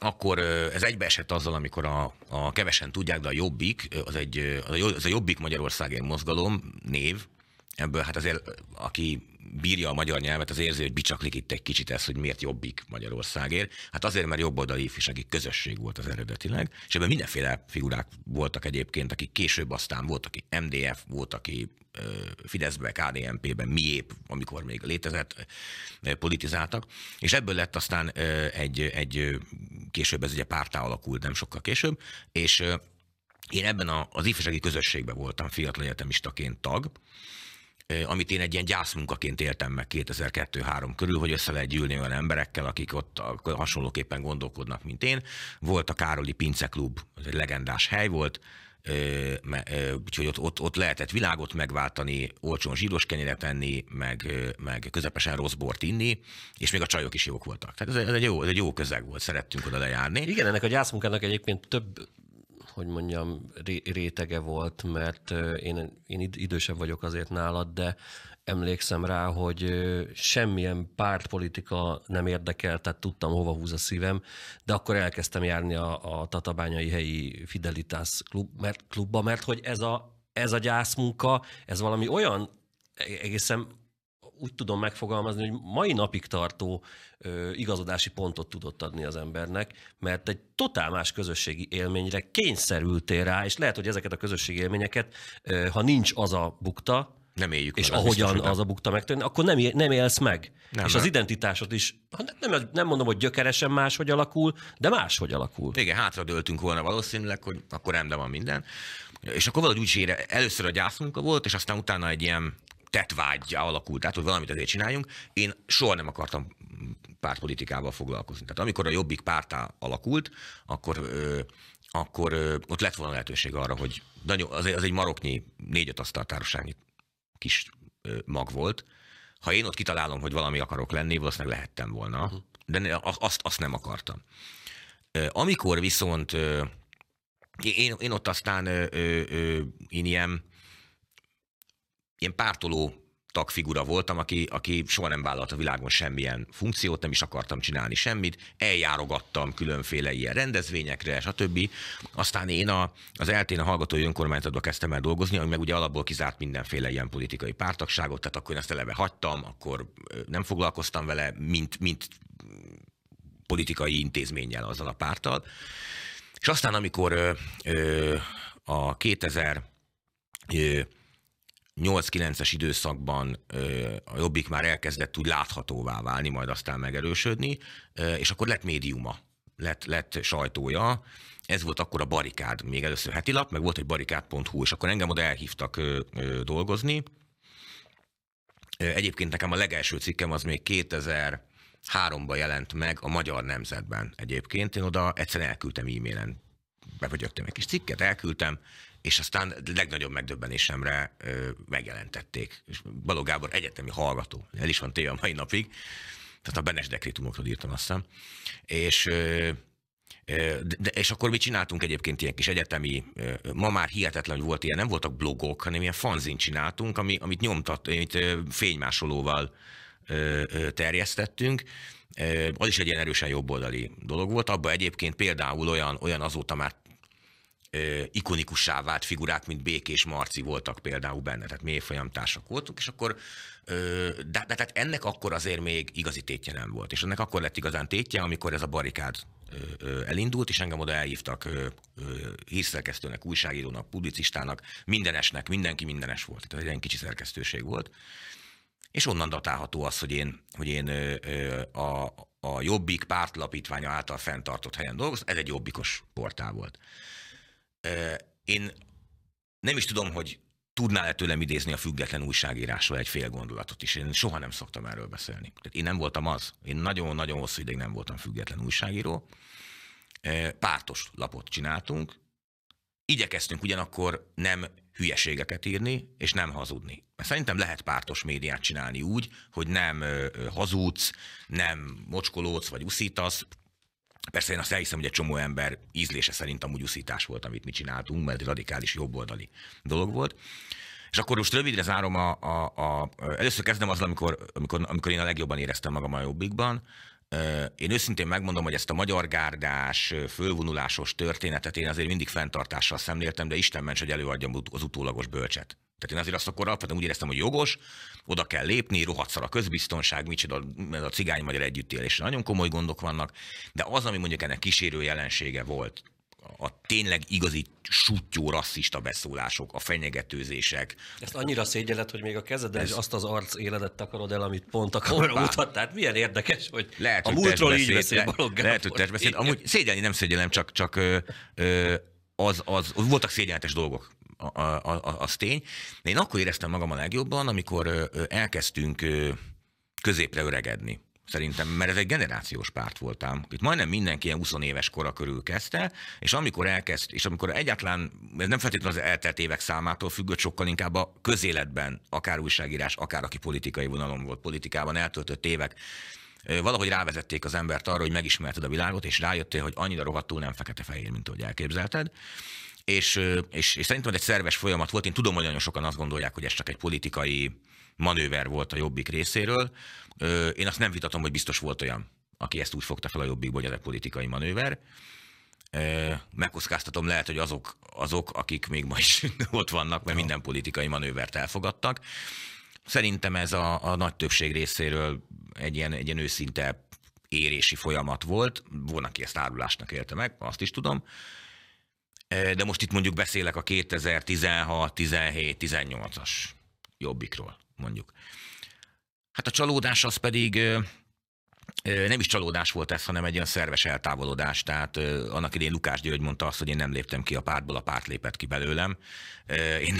akkor ez egybeesett azzal, amikor a kevesen tudják, de a Jobbik, az a Jobbik Magyarországért mozgalom név, ebből hát azért, aki bírja a magyar nyelvet, az érzi, hogy bicsaklik itt egy kicsit ez, hogy miért Jobbik Magyarországért. Hát azért, mert jobboldali ifjúsági közösség volt az eredetileg, és ebben mindenféle figurák voltak egyébként, akik később aztán volt, aki MDF, volt, aki Fideszbe, KDNP-ben, Mi Ép, amikor még létezett, politizáltak, és ebből lett aztán egy később ez ugye párttá alakult, nem sokkal később, és én ebben az ifjúsági közösségben voltam fiatal egyetemistaként tag, amit én egy ilyen gyászmunkaként éltem meg 2002-3 körül, hogy össze lehet gyűlni olyan emberekkel, akik ott hasonlóképpen gondolkodnak, mint én. Volt a Károli Pince Klub, ez egy legendás hely volt, úgyhogy ott lehetett világot megváltani, olcsón zsíros kenyeret enni, meg közepesen rossz bort inni, és még a csajok is jók voltak. Tehát ez egy jó közeg volt, szerettünk oda lejárni. Igen, ennek a gyászmunkának egyébként több, hogy mondjam, rétege volt, mert én idősebb vagyok azért nálad, de emlékszem rá, hogy semmilyen pártpolitika nem érdekelt, tehát tudtam, hova húz a szívem, de akkor elkezdtem járni a tatabányai helyi Fidelitas klubba, mert hogy ez a gyászmunka, ez valami olyan egészen, úgy tudom megfogalmazni, hogy mai napig tartó igazodási pontot tudott adni az embernek, mert egy totál más közösségi élményre kényszerültél rá, és lehet, hogy ezeket a közösségi élményeket, ha nincs az a bukta, nem éljük és ahogyan biztos, az a bukta megtörténik, akkor nem élsz meg. Nem, és az identitásod is, nem mondom, hogy gyökeresen máshogy alakul, de máshogy alakul. Igen, hátradőltünk volna valószínűleg, hogy akkor rendben van minden. És akkor valahogy úgy ére, először a gyászmunka volt, és aztán utána egy ilyen tettvággyá alakult, tehát hogy valamit azért csináljunk. Én soha nem akartam pártpolitikával foglalkozni. Tehát amikor a Jobbik párttá alakult, akkor ott lett volna lehetőség arra, hogy az egy maroknyi 4-5 asztaltársaságnyi kis mag volt. Ha én ott kitalálom, hogy valami akarok lenni, valószínűleg lehettem volna, de azt nem akartam. Amikor viszont én ott aztán én ilyen pártoló tagfigura voltam, aki soha nem vállalt a világon semmilyen funkciót, nem is akartam csinálni semmit, eljárogattam különféle ilyen rendezvényekre, stb. Aztán én az ELTE-n a hallgatói önkormányzatba kezdtem el dolgozni, ami meg ugye alapból kizárt mindenféle ilyen politikai párttagságot, tehát akkor én ezt eleve hagytam, akkor nem foglalkoztam vele, mint politikai intézménnyel, azzal a párttal. És aztán amikor a 2008-9-es időszakban a Jobbik már elkezdett úgy láthatóvá válni, majd aztán megerősödni, és akkor lett médiuma, lett sajtója. Ez volt akkor a Barikád, még először heti lap, meg volt egy barikad.hu, és akkor engem oda elhívtak dolgozni. Egyébként nekem a legelső cikkem az még 2003-ban jelent meg a Magyar Nemzetben egyébként. Én oda egyszerűen elküldtem e-mailen. Befagyögtem egy kis cikket, elküldtem, és aztán legnagyobb megdöbbenésemre megjelentették. És Balogh Gábor egyetemi hallgató, el is van téve a mai napig, tehát a Benes dekrétumokról írtam, azt hiszem. És akkor mi csináltunk egyébként ilyen kis egyetemi, ma már hihetetlen, hogy volt ilyen, nem voltak blogok, hanem ilyen fanzint csináltunk, amit fénymásolóval terjesztettünk. Az is egy ilyen erősen jobboldali dolog volt, abban egyébként például olyan azóta már ikonikussá vált figurák, mint Békés Marci voltak például benne, tehát mély folyamtársak voltunk, és akkor de tehát ennek akkor azért még igazi tétje nem volt, és ennek akkor lett igazán tétje, amikor ez a Barikád elindult, és engem oda elhívtak hírszerkesztőnek, újságírónak, publicistának, mindenesnek, mindenki mindenes volt, tehát egy ilyen kicsi szerkesztőség volt. És onnan datálható az, hogy én a Jobbik pártlapítványa által fenntartott helyen dolgoztam, ez egy jobbikos portál volt. Én nem is tudom, hogy tudnál-e tőlem idézni a független újságírásról egy fél gondolatot is. Én soha nem szoktam erről beszélni. Tehát én nem voltam az. Én nagyon-nagyon hosszú ideig nem voltam független újságíró. Pártos lapot csináltunk. Igyekeztünk ugyanakkor nem hülyeségeket írni, és nem hazudni. Szerintem lehet pártos médiát csinálni úgy, hogy nem hazudsz, nem mocskolódsz, vagy uszítasz. Persze én azt elhiszem, hogy egy csomó ember ízlése szerint amúgy uszítás volt, amit mi csináltunk, mert radikális jobboldali dolog volt. És akkor most rövidre zárom először kezdem azzal, amikor én a legjobban éreztem magam a Jobbikban. Én őszintén megmondom, hogy ezt a magyargárdás, fölvonulásos történetet én azért mindig fenntartással szemléltem, de Isten ments, hogy előadjam az utólagos bölcset. Tehát én azért azt akkor alapvetően úgy éreztem, hogy jogos, oda kell lépni, rohadszal a közbiztonság, micsoda, ez a cigány-magyar együttélésre nagyon komoly gondok vannak, de az, ami mondjuk ennek kísérő jelensége volt, a tényleg igazi suttyó rasszista beszólások, a fenyegetőzések. Ezt annyira szégyelled, hogy még a kezeden is azt az arc életet takarod el, amit pont a kamera mutat. Tehát milyen érdekes, hogy lehet, a múltról így beszél Balogh Gábor. Lehet, hogy testbeszéd. Amúgy szégyellni nem szégyellem, csak voltak szégyenletes dolgok. Az tény. Én akkor éreztem magam a legjobban, amikor elkezdtünk középre öregedni. Szerintem, mert ez egy generációs párt voltam. Itt majdnem mindenki ilyen 20 éves kora körül kezdte, és amikor egyáltalán, ez nem feltétlenül az eltelt évek számától függött, sokkal inkább a közéletben, akár újságírás, akár aki politikai vonalon volt, politikában eltöltött évek, valahogy rávezették az embert arra, hogy megismerted a világot, és rájöttél, hogy annyira rohadtul nem fekete-fehér, mint ahogy elképzelted. És szerintem egy szerves folyamat volt. Én tudom, hogy nagyon sokan azt gondolják, hogy ez csak egy politikai manőver volt a Jobbik részéről. Én azt nem vitatom, hogy biztos volt olyan, aki ezt úgy fogta fel a Jobbikból, hogy ez egy politikai manőver. Megkockáztatom, lehet, hogy azok, akik még ma is ott vannak, mert minden politikai manővert elfogadtak. Szerintem ez a nagy többség részéről egy ilyen őszinte érési folyamat volt. Van, aki ezt árulásnak élte meg, azt is tudom. De most itt mondjuk beszélek a 2016, 17, 18-as Jobbikról, mondjuk. Hát a csalódás az pedig nem is csalódás volt ez, hanem egy olyan szerves eltávolodás. Tehát annak idén Lukács György mondta azt, hogy én nem léptem ki a pártból, a párt lépett ki belőlem. Én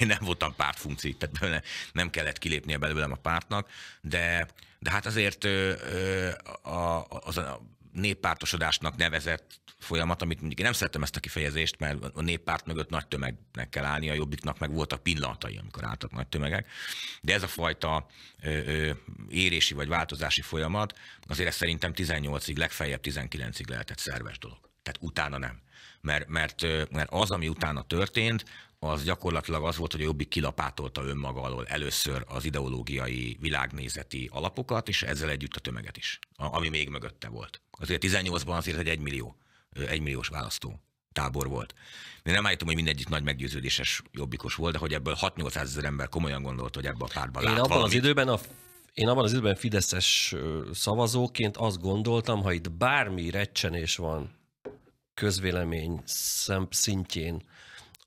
nem voltam pártfunkció, tehát nem kellett kilépnie belőlem a pártnak, de hát azért a néppártosodásnak nevezett folyamat, amit mondjuk én nem szerettem ezt a kifejezést, mert a néppárt mögött nagy tömegnek kell állni, a Jobbiknak meg voltak pillanatai, amikor álltak nagy tömegek, de ez a fajta érési vagy változási folyamat, azért ez szerintem 18-ig, legfeljebb 19-ig lehetett szerves dolog. Tehát utána nem. Mert az, ami utána történt, az gyakorlatilag az volt, hogy a Jobbik kilapátolta önmaga alól először az ideológiai, világnézeti alapokat, és ezzel együtt a tömeget is, ami még mögötte volt. Azért 18-ban azért egy 1 milliós választó tábor volt. Én nem állítom, hogy mindegyik nagy meggyőződéses jobbikos volt, de hogy ebből 6-800 ezer ember komolyan gondolt, hogy ebben a pártban lát valamit. Én abban az időben fideszes szavazóként azt gondoltam, ha itt bármi recsenés van közvélemény szintjén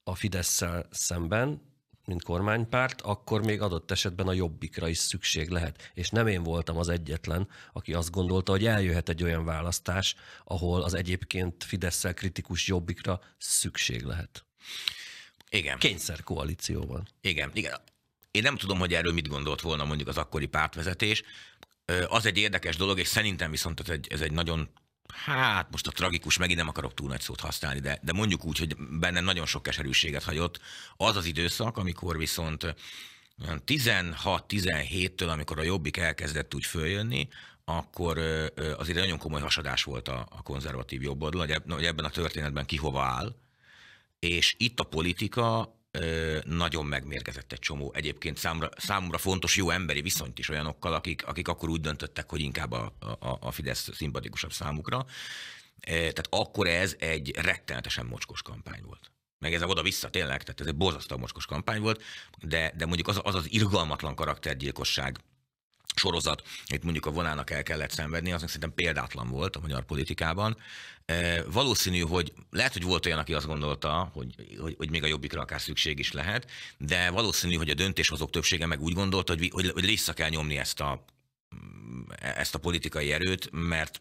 a Fidesszel szemben, mint kormánypárt, akkor még adott esetben a Jobbikra is szükség lehet. És nem én voltam az egyetlen, aki azt gondolta, hogy eljöhet egy olyan választás, ahol az egyébként Fidesszel kritikus Jobbikra szükség lehet. Igen. Kényszerkoalícióban. Igen. Én nem tudom, hogy erről mit gondolt volna mondjuk az akkori pártvezetés. Az egy érdekes dolog, és szerintem viszont ez egy nagyon, hát most a tragikus, megint nem akarok túl nagy szót használni, de mondjuk úgy, hogy bennem nagyon sok keserűséget hagyott az az időszak, amikor viszont 16-17-től, amikor a Jobbik elkezdett úgy följönni, akkor azért nagyon komoly hasadás volt a konzervatív jobboldal, hogy ebben a történetben ki hova áll, és itt a politika nagyon megmérgezett egy csomó. Egyébként számomra fontos jó emberi viszonyt is olyanokkal, akik akkor úgy döntöttek, hogy inkább a Fidesz szimpatikusabb számukra. Tehát akkor ez egy rettenetesen mocskos kampány volt. Meg ez oda-vissza tényleg, tehát ez egy borzasztó mocskos kampány volt, de mondjuk az irgalmatlan karaktergyilkosság sorozat, itt mondjuk a vonának el kellett szenvedni, az szerintem példátlan volt a magyar politikában. Valószínű, hogy lehet, hogy volt olyan, aki azt gondolta, hogy még a Jobbikra akár szükség is lehet, de valószínű, hogy a döntéshozók többsége meg úgy gondolta, hogy vissza kell nyomni ezt a politikai erőt,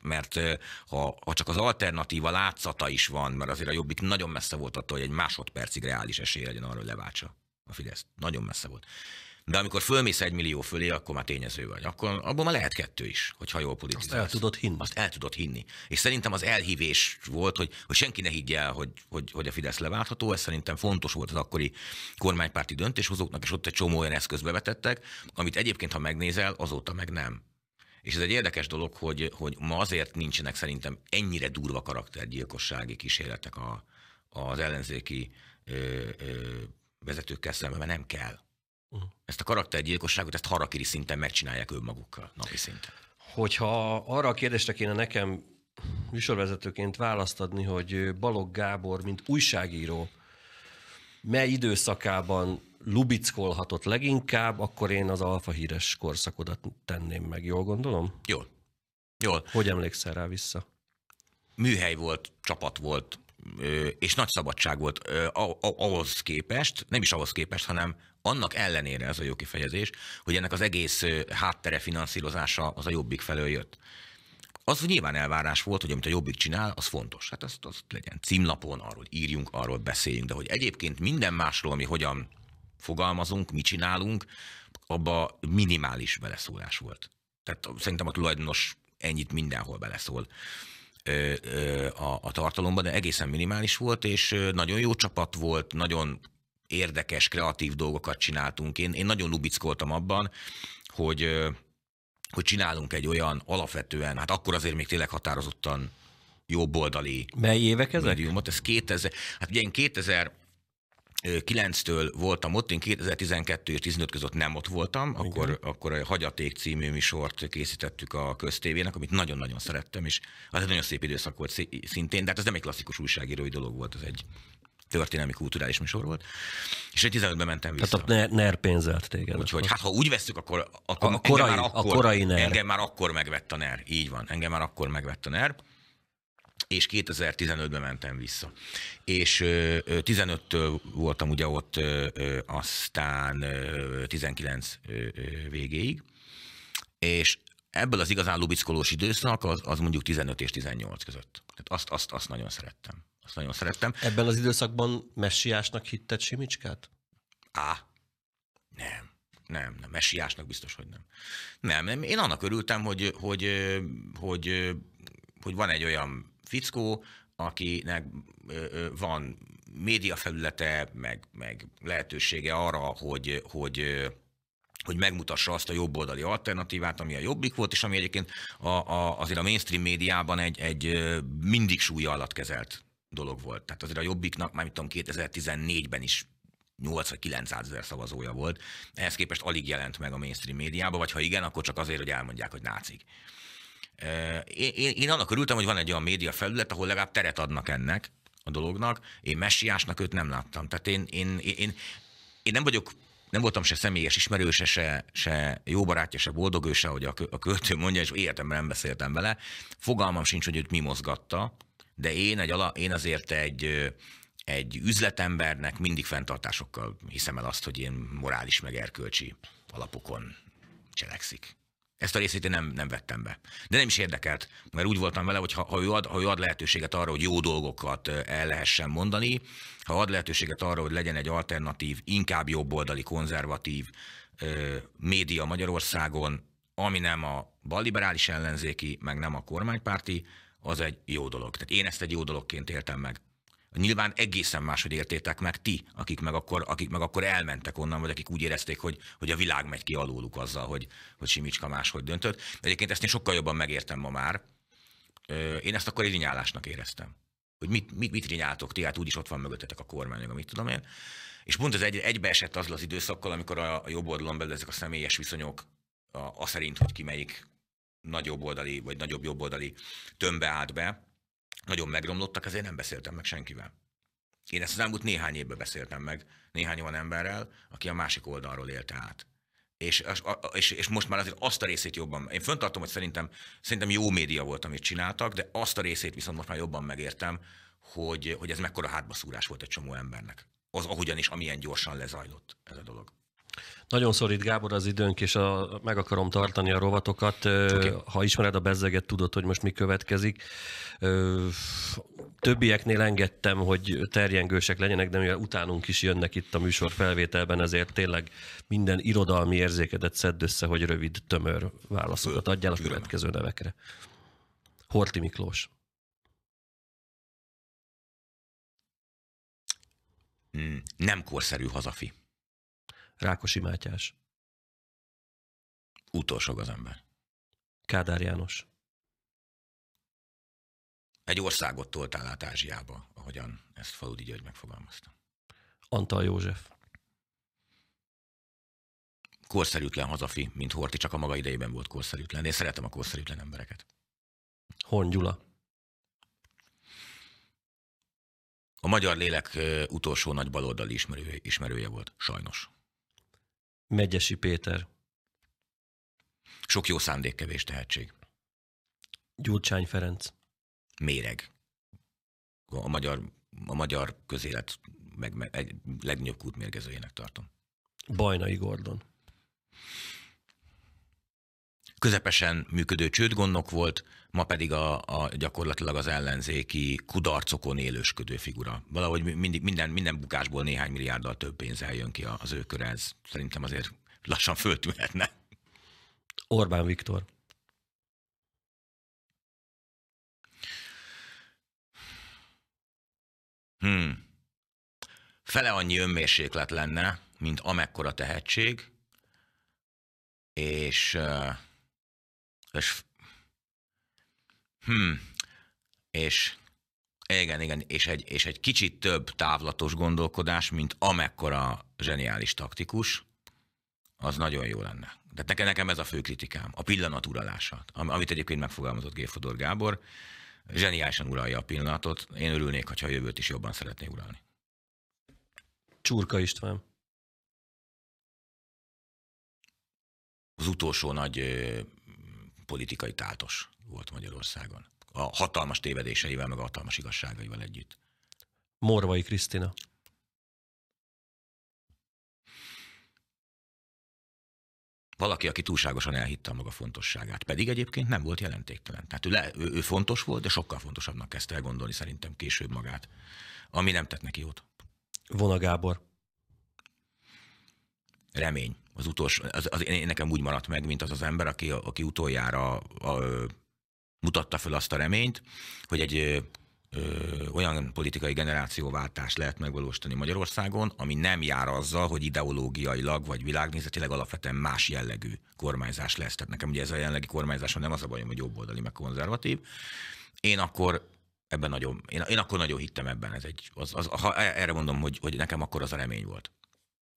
mert ha csak az alternatíva látszata is van, mert azért a Jobbik nagyon messze volt attól, hogy egy másodpercig reális esély legyen arra, hogy leváltsa a Fidesz. Nagyon messze volt. De amikor fölmész 1 millió fölé, akkor már tényező vagy. Akkor abban már lehet 2 is, hogyha jól politizálsz. Azt el tudod hinni. És szerintem az elhívés volt, hogy senki ne higgye el, hogy a Fidesz leváltható. Ez szerintem fontos volt az akkori kormánypárti döntéshozóknak, és ott egy csomó olyan eszközbe vetettek, amit egyébként, ha megnézel, azóta meg nem. És ez egy érdekes dolog, hogy ma azért nincsenek szerintem ennyire durva karaktergyilkossági kísérletek az ellenzéki vezetőkkel szemben, mert nem kell. Ezt a karaktergyilkosságot, ezt harakiri szinten megcsinálják önmagukkal, napi szinten. Hogyha arra a kérdésre kéne nekem műsorvezetőként választ adni, hogy Balogh Gábor, mint újságíró, mely időszakában lubickolhatott leginkább, akkor én az Alfa híres korszakodat tenném meg, jól gondolom? Jól. Jól. Hogy emlékszel rá vissza? Műhely volt, csapat volt, és nagy szabadság volt ahhoz képest, nem is ahhoz képest, hanem annak ellenére, ez a jó kifejezés, hogy ennek az egész háttere finanszírozása az a Jobbik felől jött. Az, hogy nyilván elvárás volt, hogy amit a Jobbik csinál, az fontos. Hát az legyen címlapon, arról írjunk, arról beszéljünk, de hogy egyébként minden másról, ami hogyan fogalmazunk, mi csinálunk, abba minimális beleszólás volt. Tehát szerintem a tulajdonos ennyit mindenhol beleszól a tartalomba, de egészen minimális volt, és nagyon jó csapat volt, nagyon érdekes, kreatív dolgokat csináltunk. Én nagyon lubickoltam abban, hogy csinálunk egy olyan alapvetően, hát akkor azért még tényleg határozottan jobboldali... Mely évek ezek? Ez 2000, hát ugye én 2009-től voltam ott, én 2012 és 15 között nem ott voltam, akkor a Hagyaték című műsort készítettük a köztévének, amit nagyon-nagyon szerettem, és az egy nagyon szép időszak volt szintén, de hát ez nem egy klasszikus újságírói dolog volt, ez egy történelmi kulturális műsor volt, és egy 15-ben mentem vissza. Tehát a NER pénzelt téged. Úgyhogy, hát ha úgy vesszük, akkor engem már akkor megvett a NER. Így van, engem már akkor megvett a NER, és 2015-ben mentem vissza. És 15-től voltam ugye ott, aztán 19 végéig, és ebből az igazán lubickolós időszak az mondjuk 15 és 18 között. Tehát azt nagyon szerettem. Azt nagyon szerettem. Ebben az időszakban messiásnak hitted Simicskát? Nem. Messiásnak biztos, hogy nem. Nem. Én annak örültem, hogy van egy olyan fickó, akinek van médiafelülete, meg lehetősége arra, hogy megmutassa azt a jobboldali alternatívát, ami a Jobbik volt, és ami egyébként azért a mainstream médiában egy mindig súlya alatt kezelt dolog volt. Tehát azért a Jobbiknak, már mit tudom, 2014-ben is 8 vagy 900 ezer szavazója volt. Ehhez képest alig jelent meg a mainstream médiában, vagy ha igen, akkor csak azért, hogy elmondják, hogy nácik. Én annak örültem, hogy van egy olyan média felület, ahol legalább teret adnak ennek a dolognak. Én messiásnak őt nem láttam. Tehát én nem voltam se személyes ismerőse, se jó barátja, se boldog őse, ahogy a költő mondja, és életemben nem beszéltem vele. Fogalmam sincs, hogy őt mi mozgatta, de én azért egy üzletembernek mindig fenntartásokkal hiszem el azt, hogy én morális meg erkölcsi alapokon cselekszik. Ezt a részét én nem vettem be. De nem is érdekelt, mert úgy voltam vele, hogy ha ő ad lehetőséget arra, hogy jó dolgokat el lehessen mondani, ha ad lehetőséget arra, hogy legyen egy alternatív, inkább jobboldali, konzervatív média Magyarországon, ami nem a balliberális ellenzéki, meg nem a kormánypárti, az egy jó dolog. Tehát én ezt egy jó dologként éltem meg. Nyilván egészen máshogy értétek meg ti, akik meg akkor elmentek onnan, vagy akik úgy érezték, hogy a világ megy ki alóluk azzal, hogy Simicska máshogy döntött. Egyébként ezt én sokkal jobban megértem ma már. Én ezt akkor egy rinyálásnak éreztem. Hogy mit rinyáltok ti, hát úgyis ott van mögöttetek a kormány, amit tudom én. És pont ez egybeesett azzal az időszakkal, amikor a jobb oldalon belül ezek a személyes viszonyok, az szerint, hogy ki melyik nagyobb oldali, vagy nagyobb jobb oldali tömbbe állt be, nagyon megromlottak, ezért nem beszéltem meg senkivel. Én ezt az elmúlt néhány évben beszéltem meg néhány olyan emberrel, aki a másik oldalról élte át. És most már azért azt a részét jobban... Én fönntartom, hogy szerintem jó média volt, amit csináltak, de azt a részét viszont most már jobban megértem, hogy ez mekkora hátbaszúrás volt egy csomó embernek. Az ahogyan is, amilyen gyorsan lezajlott ez a dolog. Nagyon szorít, Gábor, az időnk, és meg akarom tartani a rovatokat. Okay. Ha ismered a bezzeget, tudod, hogy most mi következik. Többieknél engedtem, hogy terjengősek legyenek, de mivel utánunk is jönnek itt a műsor felvételben, ezért tényleg minden irodalmi érzékedet szedd össze, hogy rövid, tömör válaszokat adjál a következő nevekre. Horthy Miklós. Nem korszerű hazafi. Rákosi Mátyás. Utolsó az ember. Kádár János. Egy országot toltál át Ázsiába, ahogyan ezt Faludi György megfogalmazta. Antall József. Korszerűtlen hazafi, mint Horthy, csak a maga idejében volt korszerűtlen. Én szeretem a korszerűtlen embereket. Hont Gyula. a magyar lélek utolsó nagy baloldali ismerője volt, sajnos. Medgyessy Péter. Sok jó szándék, kevés tehetség. Gyurcsány Ferenc. Méreg. A magyar közélet meg legnagyobb kútmérgezőjének tartom. Bajnai Gordon. Közepesen működő csődgondnok volt, ma pedig a gyakorlatilag az ellenzéki kudarcokon élősködő figura. Valahogy minden bukásból néhány milliárddal több pénzzel jön ki az ő köre. Ez szerintem azért lassan föltűnhetne. Orbán Viktor. Fele annyi önmérséklet lenne, mint amekkora tehetség, és egy kicsit több távlatos gondolkodás, mint amekkora zseniális taktikus, az nagyon jó lenne. De nekem ez a fő kritikám, a pillanat uralása, amit egyébként megfogalmazott Gérfodor Gábor, zseniálisan uralja a pillanatot, én örülnék, hogyha a jövőt is jobban szeretné uralni. Csurka István. Az utolsó nagy politikai táltos volt Magyarországon. A hatalmas tévedéseivel, meg a hatalmas igazságaival együtt. Morvai Krisztina. Valaki, aki túlságosan elhitte maga fontosságát, pedig egyébként nem volt jelentéktelen. Tehát ő fontos volt, de sokkal fontosabbnak kezdte el gondolni szerintem később magát, ami nem tett neki jót. Vona Gábor. Remény. Az utolsó, nekem úgy maradt meg, mint az ember, aki utoljára mutatta fel azt a reményt, hogy egy olyan politikai generációváltást lehet megvalósítani Magyarországon, ami nem jár azzal, hogy ideológiailag vagy világnézetileg alapvetően más jellegű kormányzás lesz. Tehát nekem ugye ez a jelenlegi kormányzáson nem az a bajom, hogy jobboldali, meg konzervatív. Én akkor nagyon hittem ebben. Erre mondom, hogy nekem akkor az a remény volt.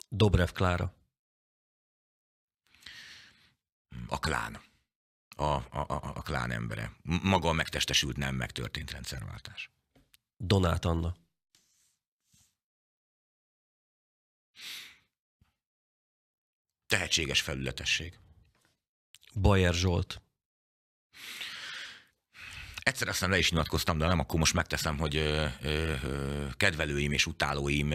Dobrev Klára. A klán. A klán embere. Maga a megtestesült, nem megtörtént rendszerváltás. Donát Anna. Tehetséges felületesség. Bayer Zsolt. Egyszer aztán le is nyilatkoztam, de nem, akkor most megteszem, hogy kedvelőim és utálóim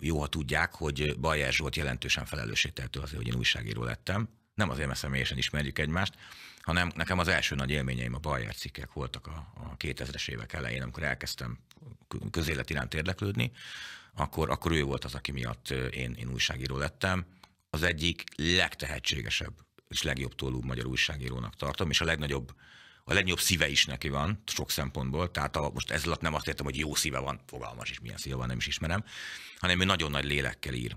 jó, ha tudják, hogy Bayer Zsolt jelentősen felelőssé tehető azért, hogy én újságíró lettem. Nem azért, mert személyesen ismerjük egymást, hanem nekem az első nagy élményeim a Bayer cikkek voltak a 2000-es évek elején, amikor elkezdtem közélet iránt érdeklődni, akkor ő volt az, aki miatt én újságíró lettem. Az egyik legtehetségesebb és legjobb tólú magyar újságírónak tartom, és a legnagyobb szíve is neki van sok szempontból, tehát most ez alatt nem azt értem, hogy jó szíve van, fogalmas is milyen szíve van, nem is ismerem, hanem ő nagyon nagy lélekkel ír.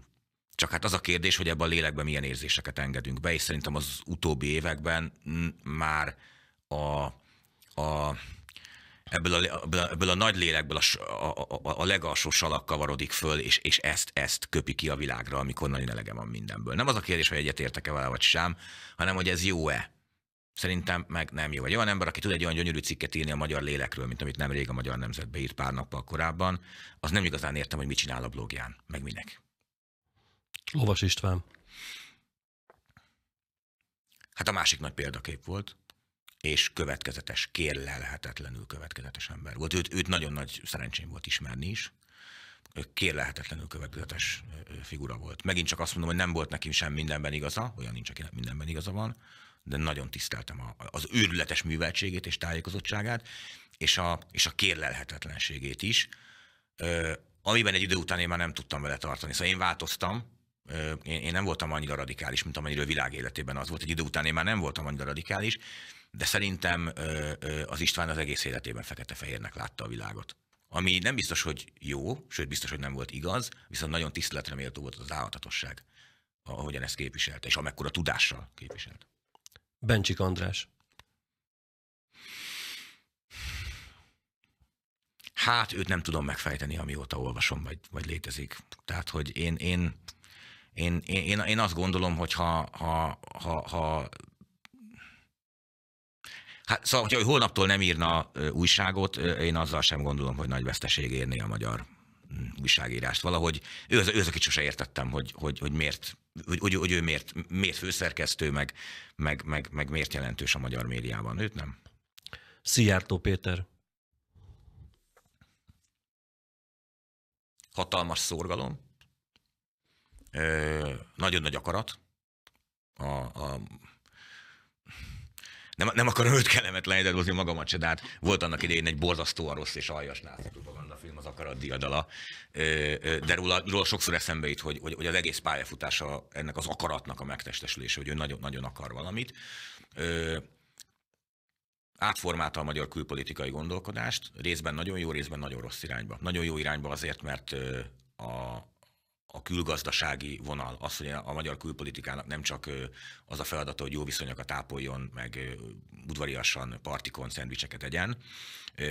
Csak hát az a kérdés, hogy ebben a lélekben milyen érzéseket engedünk be, és szerintem az utóbbi években már ebből a nagy lélekből a legalsó salak kavarodik föl, és ezt köpi ki a világra, amikor nagyon elege van mindenből. Nem az a kérdés, hogy egyetértek-e vele vagy sem, hanem hogy ez jó-e. Szerintem meg nem jó. Egy olyan ember, aki tud egy olyan gyönyörű cikket írni a magyar lélekről, mint amit nemrég a Magyar Nemzetbe írt pár nappal korábban, az nem igazán értem, hogy mit csinál a blogján, meg minek. Lovas István. Hát a másik nagy példakép volt, és következetes, kérlelhetetlenül következetes ember volt. Őt nagyon nagy szerencsém volt ismerni is. Kérlelhetetlenül következetes figura volt. Megint csak azt mondom, hogy nem volt nekem sem mindenben igaza, olyan nincs, aki mindenben igaza van, de nagyon tiszteltem az őrületes műveltségét és tájékozottságát, és a kérlelhetetlenségét is, amiben egy idő után én már nem tudtam vele tartani. Szóval én változtam, én nem voltam annyira radikális, mint amennyiről világ életében az volt. Egy idő után én már nem voltam annyira radikális, de szerintem az István az egész életében fekete-fehérnek látta a világot. Ami nem biztos, hogy jó, sőt biztos, hogy nem volt igaz, viszont nagyon tiszteletre méltó volt az álhatatosság, ahogyan ezt képviselte, és amekkora tudással képviselt. Bencsik András. Hát őt nem tudom megfejteni, amióta olvasom, vagy létezik. Tehát, hogy én azt gondolom, hogy ha Hát szóval, hogyha holnaptól nem írna újságot, én azzal sem gondolom, hogy nagy veszteség érné a magyar újságírást. Valahogy ő az, aki sose értettem, hogy miért, hogy ő miért főszerkesztő, meg miért jelentős a magyar médiában. Őt nem. Szijjártó Péter. Hatalmas szorgalom. Nagyon nagy akarat. Nem akarom őt kellemetleníteni, de azért magamat se, de hát volt annak idején egy borzasztóan rossz és aljas náci propagandafilm, az Akarat diadala. De róla sokszor eszembe jut, hogy az egész pályafutása ennek az akaratnak a megtestesülése, hogy ő nagyon, nagyon akar valamit. Átformálta a magyar külpolitikai gondolkodást, részben nagyon jó, részben nagyon rossz irányba. Nagyon jó irányba azért, mert a külgazdasági vonal, az, hogy a magyar külpolitikának nem csak az a feladata, hogy jó viszonyokat ápoljon, meg udvariasan partikon szendvicseket egyen,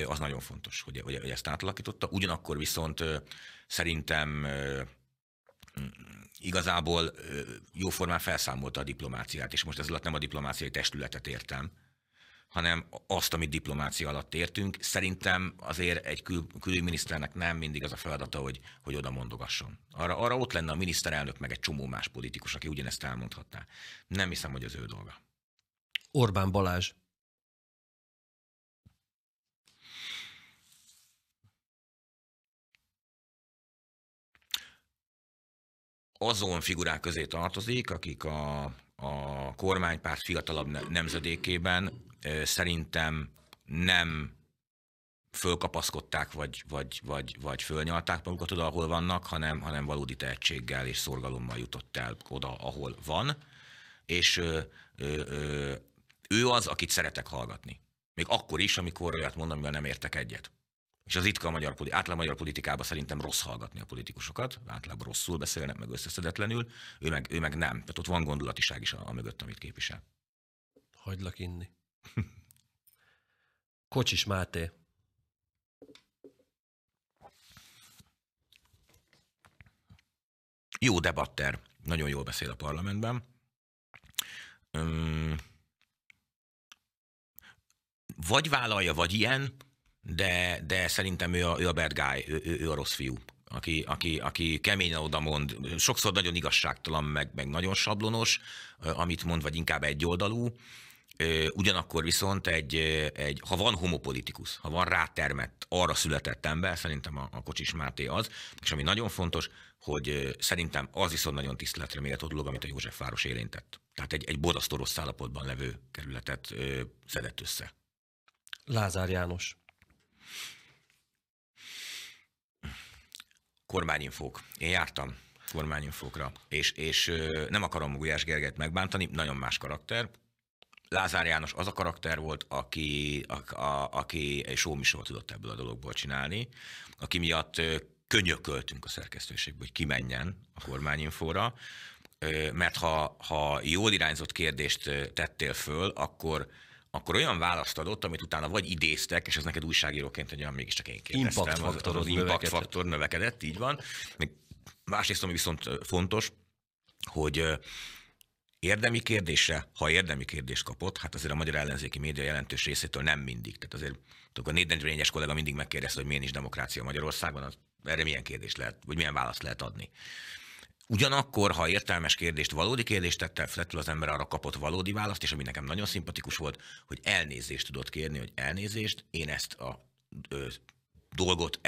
az nagyon fontos, hogy ezt átalakította. Ugyanakkor viszont szerintem igazából jóformán felszámolta a diplomáciát, és most ez alatt nem a diplomáciai testületet értem, hanem azt, amit diplomácia alatt értünk. Szerintem azért egy külügyminiszternek nem mindig az a feladata, hogy oda mondogasson. Arra ott lenne a miniszterelnök, meg egy csomó más politikus, aki ugyanezt elmondhatná. Nem hiszem, hogy az ő dolga. Orbán Balázs. Azon figurák közé tartozik, akik a kormánypárt fiatalabb nemzedékében szerintem nem fölkapaszkodták, vagy fölnyalták magukat oda, ahol vannak, hanem valódi tehetséggel és szorgalommal jutott el oda, ahol van. És ő az, akit szeretek hallgatni. Még akkor is, amikor olyat mondom, amivel nem értek egyet. És az ritka általában magyar politikában szerintem rossz hallgatni a politikusokat, általában rosszul beszélnek, meg összeszedetlenül, ő meg nem. Tehát ott van gondolatiság is a mögött, amit képvisel. Hagylak inni. Kocsis Máté. Jó debatter. Nagyon jól beszél a parlamentben. Vagy vállalja, vagy ilyen, de szerintem ő a bad guy, ő a rossz fiú, aki keményen odamond, sokszor nagyon igazságtalan, meg nagyon sablonos, amit mond, vagy inkább egyoldalú. Ugyanakkor viszont ha van homopolitikus, ha van rátermett, arra született ember, szerintem a Kocsis Máté az, és ami nagyon fontos, hogy szerintem az viszont nagyon tiszteletre méltó dolog, amit a Józsefváros érintett. Tehát egy borzasztó rossz állapotban levő kerületet szedett össze. Lázár János. Kormányinfók. Én jártam kormányinfókra, és nem akarom Gulyás Gergelyt megbántani, nagyon más karakter. Lázár János az a karakter volt, aki egy show-műsort tudott ebből a dologból csinálni, aki miatt könyököltünk a szerkesztőségből, hogy kimenjen a kormányinfóra, mert ha jól irányzott kérdést tettél föl, akkor olyan választ adott, amit utána vagy idéztek, és ez neked újságíróként egy olyan mégiscsak én kérdeztem. Az impact faktor növekedett, így van. Még másrészt, ami viszont fontos, hogy érdemi kérdésre, ha érdemi kérdést kapott, hát azért a magyar ellenzéki média jelentős részétől nem mindig. Tehát azért a 444-es kollega mindig megkérdezte, hogy milyen is demokrácia Magyarországon, erre milyen kérdést lehet, vagy milyen választ lehet adni. Ugyanakkor, ha értelmes kérdést, valódi kérdést tette, feltől az ember arra kapott valódi választ, és ami nekem nagyon szimpatikus volt, hogy elnézést tudott kérni, hogy elnézést, én ezt a dolgot,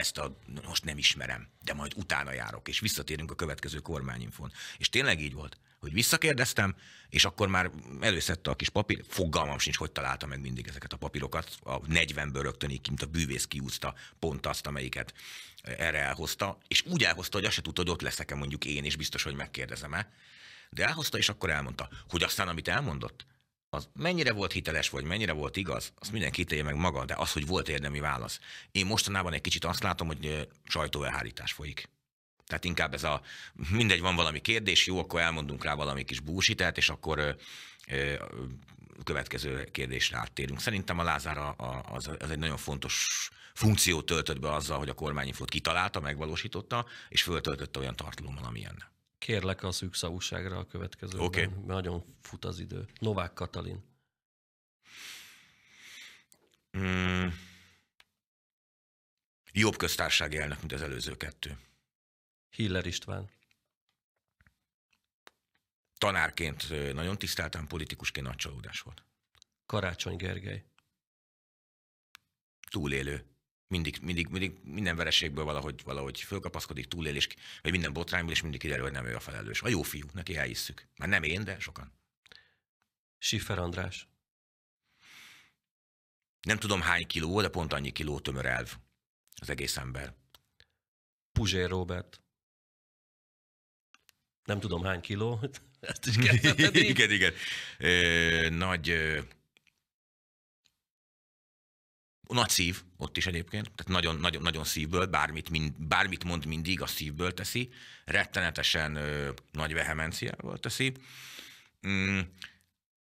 most nem ismerem, de majd utána járok, és visszatérünk a következő kormányinfón. És tényleg így volt, hogy visszakérdeztem, és akkor már előszedte a kis papír, fogalmam sincs, hogy találta meg mindig ezeket a papírokat, a 40-ből rögtön így kint a bűvész kiúzta pont azt, amelyiket erre elhozta, és úgy elhozta, hogy azt se tudta, hogy ott leszek-e mondjuk én, és biztos, hogy megkérdezem-e, de elhozta, és akkor elmondta, hogy aztán, amit elmondott, az mennyire volt hiteles, vagy mennyire volt igaz, azt mindenki ítélje meg maga, de az, hogy volt érdemi válasz. Én mostanában egy kicsit azt látom, hogy sajtóelhárítás folyik. Tehát inkább ez a, mindegy, van valami kérdés, jó, akkor elmondunk rá valami kis búsitát, és akkor következő kérdésre áttérünk. Szerintem a Lázár az egy nagyon fontos funkciót töltött be azzal, hogy a kormányinfót kitalálta, megvalósította, és föltöltötte olyan tartalommal, amilyen. Kérlek a szűk szavúságra a következőben. Okay. Nagyon fut az idő. Novák Katalin. Jobb köztársaság élnek, mint az előző kettő. Hiller István. Tanárként nagyon tiszteltem, politikusként nagy csalódás volt. Karácsony Gergely. Túlélő. Mindig minden vereségből valahogy fölkapaszkodik, túlélés, vagy minden botrányból, és mindig kiderül, hogy nem ő a felelős. A jó fiú, neki elhisszük. Már nem én, de sokan. Schiffer András. Nem tudom hány kiló, de pont annyi kiló tömör elv az egész ember. Puzsér Róbert. Nem tudom hány kiló, ezt is kell tenni. Igen. Nagy szív, ott is egyébként, tehát nagyon szívből, bármit mond mindig, a szívből teszi, rettenetesen nagy vehemenciával teszi.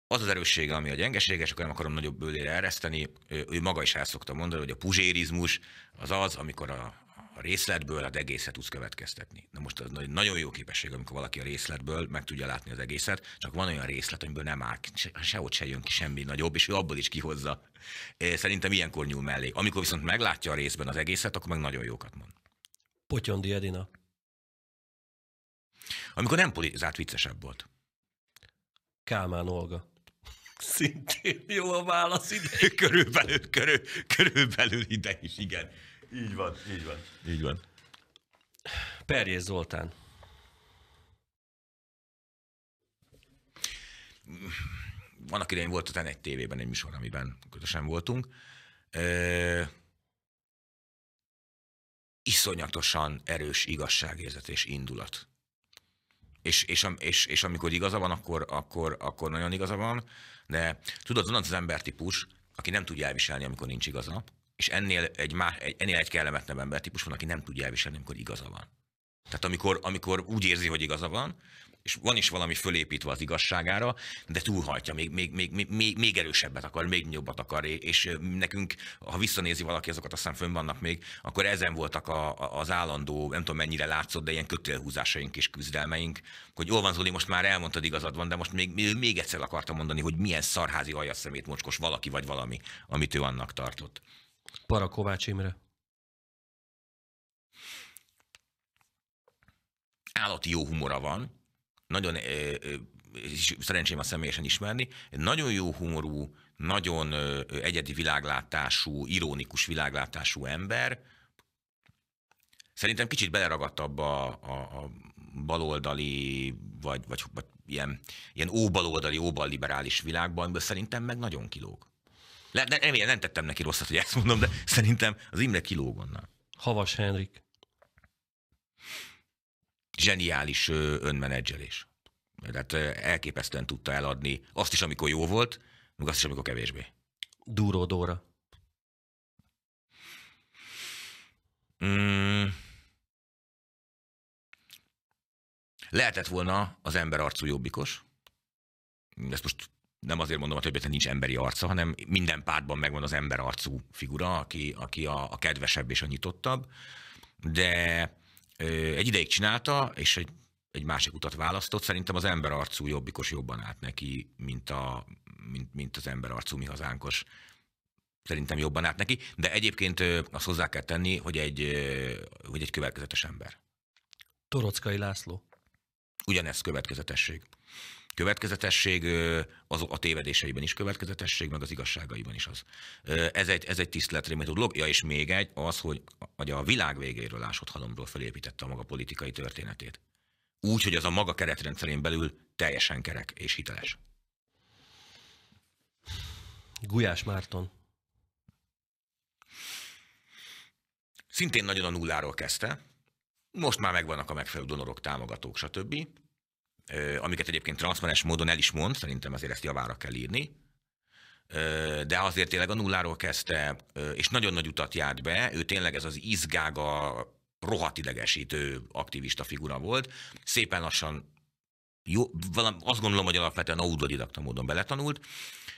Az az erőssége, ami a gyengesége, és akkor nem akarom nagyobb bőlére ereszteni, ő maga is el szokta mondani, hogy a puzsérizmus az az, amikor a részletből az egészet tudsz következtetni. Na most az nagyon jó képesség, amikor valaki a részletből meg tudja látni az egészet, csak van olyan részlet, amiből nem áll, sehogy se jön ki semmi nagyobb, és ő abból is kihozza. Szerintem ilyenkor nyúl mellé. Amikor viszont meglátja a részben az egészet, akkor meg nagyon jókat mond. Potyondi Edina. Amikor nem politizált, viccesebb volt. Kálmán Olga. Szintén jó a válasz ide. Körülbelül ide is, igen. Így van. Perjés Zoltán. Annak idején volt utána egy tévében egy műsor, amiben közösen voltunk. Iszonyatosan erős igazságérzet és indulat. És amikor igaza van, akkor nagyon igaza van, de tudod, van az embertípus, aki nem tudja elviselni, amikor nincs igaza, és ennél egy kellemetlenebb embertípus van, aki nem tudja elviselni, amikor igaza van. Tehát amikor úgy érzi, hogy igaza van, és van is valami fölépítve az igazságára, de túlhajtja, még erősebbet akar, még jobbat akar, és nekünk, ha visszanézi valaki azokat, aztán fönn vannak még, akkor ezen voltak az állandó, nem tudom mennyire látszott, de ilyen kötélhúzásaink és küzdelmeink, hogy jól van Zoli, most már elmondtad, igazad van, de most még egyszer akartam mondani, hogy milyen szarházi aljas szemét mocskos valaki vagy valami, amit ő annak tartott. Para Kovács Imre. Állati jó humora van, nagyon, szerencsém a személyesen ismerni, nagyon jó humorú, nagyon egyedi világlátású, ironikus világlátású ember. Szerintem kicsit beleragadt abba a baloldali, vagy ilyen óbaloldali, óballiberális világban, de szerintem meg nagyon kilóg. Nem tettem neki rosszat, hogy ezt mondom, de szerintem az Imre kilóg onnan. Havas Henrik. Zseniális önmenedzselés. Tehát elképesztően tudta eladni azt is, amikor jó volt, meg azt is, amikor kevésbé. Dúró Dóra. Lehetett volna az ember arcú jobbikos. Ezt most nem azért mondom, hogy többet nincs emberi arca, hanem minden pártban megvan az ember arcú figura, aki a kedvesebb és a nyitottabb. De egy ideig csinálta, és egy másik utat választott. Szerintem az ember arcú jobbikos jobban állt neki, mint az ember arcú mi hazánkos. Szerintem jobban állt neki, de egyébként azt hozzá kell tenni, hogy egy következetes ember. Toroczkai László. Ugyanez következetesség. Következetesség, az a tévedéseiben is következetesség, meg az igazságaiban is az. Ez egy tiszteletre dolog. Ja, és még egy az, hogy a világ végéről ásott halomról felépítette a maga politikai történetét. Úgy, hogy az a maga keretrendszerén belül teljesen kerek és hiteles. Gulyás Márton. Szintén nagyon a nulláról kezdte. Most már megvannak a megfelelő donorok, támogatók, stb., amiket egyébként transzparens módon el is mond, szerintem azért ezt javára kell írni, de azért tényleg a nulláról kezdte, és nagyon nagy utat járt be, ő tényleg ez az izgága, rohadt idegesítő aktivista figura volt, szépen lassan, jó, azt gondolom, hogy alapvetően autodidakta módon beletanult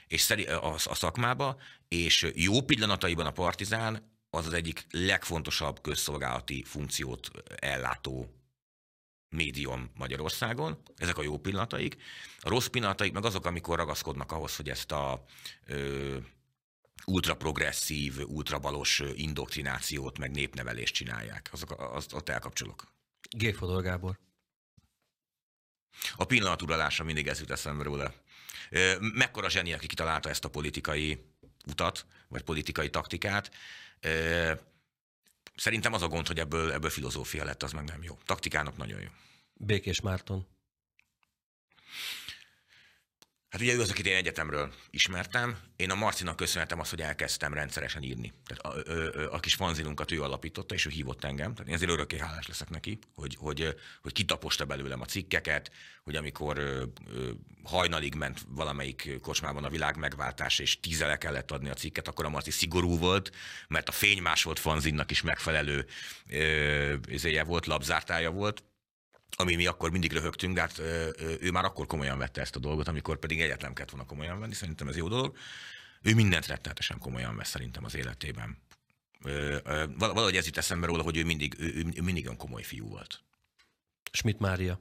és a szakmába, és jó pillanataiban a Partizán az az egyik legfontosabb közszolgálati funkciót ellátó médium Magyarországon, ezek a jó pillanataik. A rossz pillanataik meg azok, amikor ragaszkodnak ahhoz, hogy ezt ultraprogresszív, ultrabalos indoktrinációt, meg népnevelést csinálják. Azt elkapcsolok. Gérfodor Gábor. A pillanat uralása mindig ez jut eszembe róla. Mekkora zseni, aki kitalálta ezt a politikai utat, vagy politikai taktikát. Szerintem az a gond, hogy ebből filozófia lett, az meg nem jó. Taktikának nagyon jó. Békés Márton. Hát ugye ő az, akit én egyetemről ismertem. Én a Marcinak köszönhetem azt, hogy elkezdtem rendszeresen írni. Tehát a kis fanzinunkat ő alapította, és ő hívott engem. Tehát én azért örökké hálás leszek neki, hogy kitaposta belőlem a cikkeket, hogy amikor hajnalig ment valamelyik kocsmában a világ megváltás, és 10-re le kellett adni a cikket, akkor a Marci szigorú volt, mert a Fény más volt fanzinnak is megfelelő ezéje volt, labzártája volt, ami mi akkor mindig röhögtünk, de hát ő már akkor komolyan vette ezt a dolgot, amikor pedig egyáltalán kellett volna komolyan venni, szerintem ez jó dolog. Ő mindent rettenetesen komolyan vesz szerintem az életében. Valahogy ez jut eszembe róla, hogy ő mindig olyan komoly fiú volt. Schmidt Mária.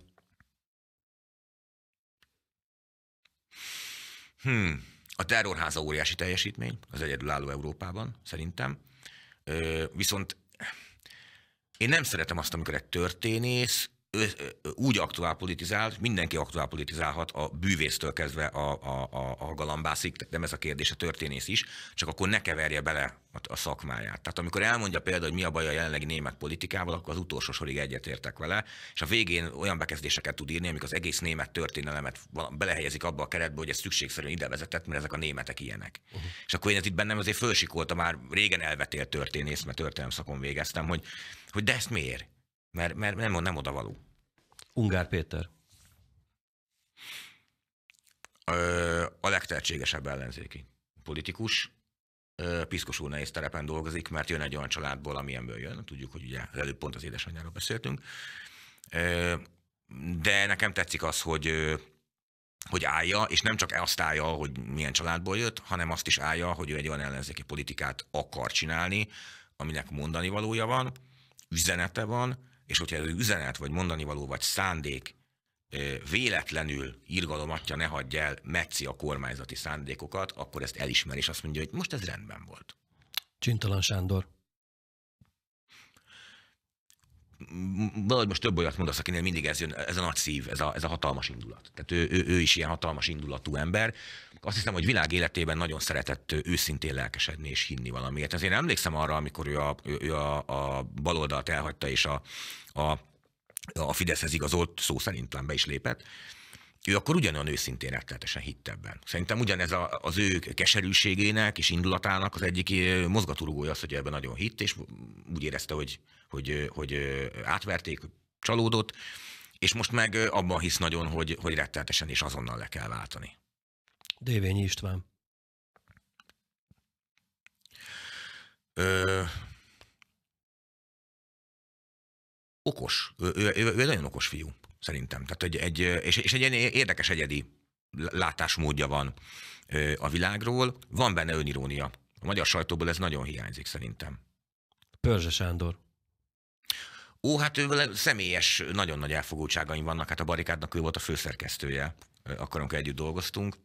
A terrorháza óriási teljesítmény, az egyedülálló Európában, szerintem. Viszont én nem szeretem azt, amikor egy történész úgy aktuálpolitizált, mindenki aktuálpolitizálhat a bűvésztől kezdve a galambászig, nem ez a kérdés, a történész is, csak akkor ne keverje bele a szakmáját. Tehát amikor elmondja például, hogy mi a baj a jelenlegi német politikával, akkor az utolsó sorig egyetértek vele, és a végén olyan bekezdéseket tud írni, amik az egész német történelemet belehelyezik abba a keretbe, hogy ez szükségszerűen ide vezetett, mert ezek a németek ilyenek. És akkor én ez itt bennem azért fölsikolta, már régen elvetélt történész, mert történelemszakon végeztem, hogy de ezt miért? Mert nem odavaló. Ungár Péter. A legtehetségesebb ellenzéki politikus. Piszkos úr nehéz terepen dolgozik, mert jön egy olyan családból, amilyenből jön. Tudjuk, hogy ugye előbb pont az édesanyjáról beszéltünk. De nekem tetszik az, hogy állja, és nem csak azt állja, hogy milyen családból jött, hanem azt is állja, hogy ő egy olyan ellenzéki politikát akar csinálni, aminek mondani valója van, üzenete van, és hogyha ez üzenet, vagy mondani való, vagy szándék véletlenül, irgalom atya ne hagyj el, metszi a kormányzati szándékokat, akkor ezt elismeri, és azt mondja, hogy most ez rendben volt. Csintalan Sándor. Valahogy most több olyat mondasz, akinél mindig ez jön, ez a nagy szív, ez a hatalmas indulat. Tehát ő is ilyen hatalmas indulatú ember. Azt hiszem, hogy világ életében nagyon szeretett őszintén lelkesedni és hinni valamiért. Ezért emlékszem arra, amikor ő a baloldalt elhagyta, és a Fideszhez igazolt, szó szerint be is lépett. Ő akkor ugyanolyan őszintén rettenetesen hitt ebben. Szerintem ugyanez az ő keserűségének és indulatának az egyik mozgatórugója az, hogy ebben nagyon hitt, és úgy érezte, hogy átverték, csalódott, és most meg abban hisz nagyon, hogy rettenetesen és azonnal le kell váltani. Dévényi István. Okos. Ő nagyon okos fiú, szerintem. Tehát és egy ilyen érdekes egyedi látásmódja van a világról. Van benne önirónia. A magyar sajtóból ez nagyon hiányzik, szerintem. Pörzse Sándor. Hát ő személyes, nagyon nagy elfogultságaim vannak. Hát a Barikádnak ő volt a főszerkesztője, akkor, amikor együtt dolgoztunk.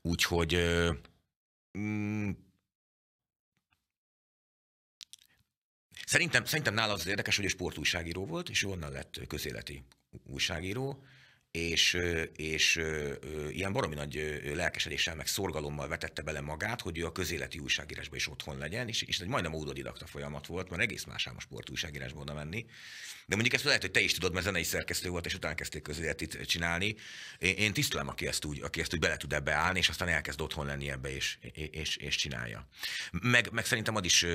Úgyhogy szerintem nála az érdekes, hogy ő sportújságíró volt, és onnan lett közéleti újságíró, és ilyen baromi nagy lelkesedéssel, meg szorgalommal vetette bele magát, hogy ő a közéleti újságírásban is otthon legyen, és egy majdnem autodidakta folyamat volt, mert egész más ám a sportújságírásba oda menni. De mondjuk ezt lehet, hogy te is tudod, mert zenei szerkesztő volt, és utána kezdték közéletit csinálni. Én tisztelem, aki ezt úgy bele tud ebbe állni, és aztán elkezd otthon lenni ebbe, és csinálja. Meg szerintem az is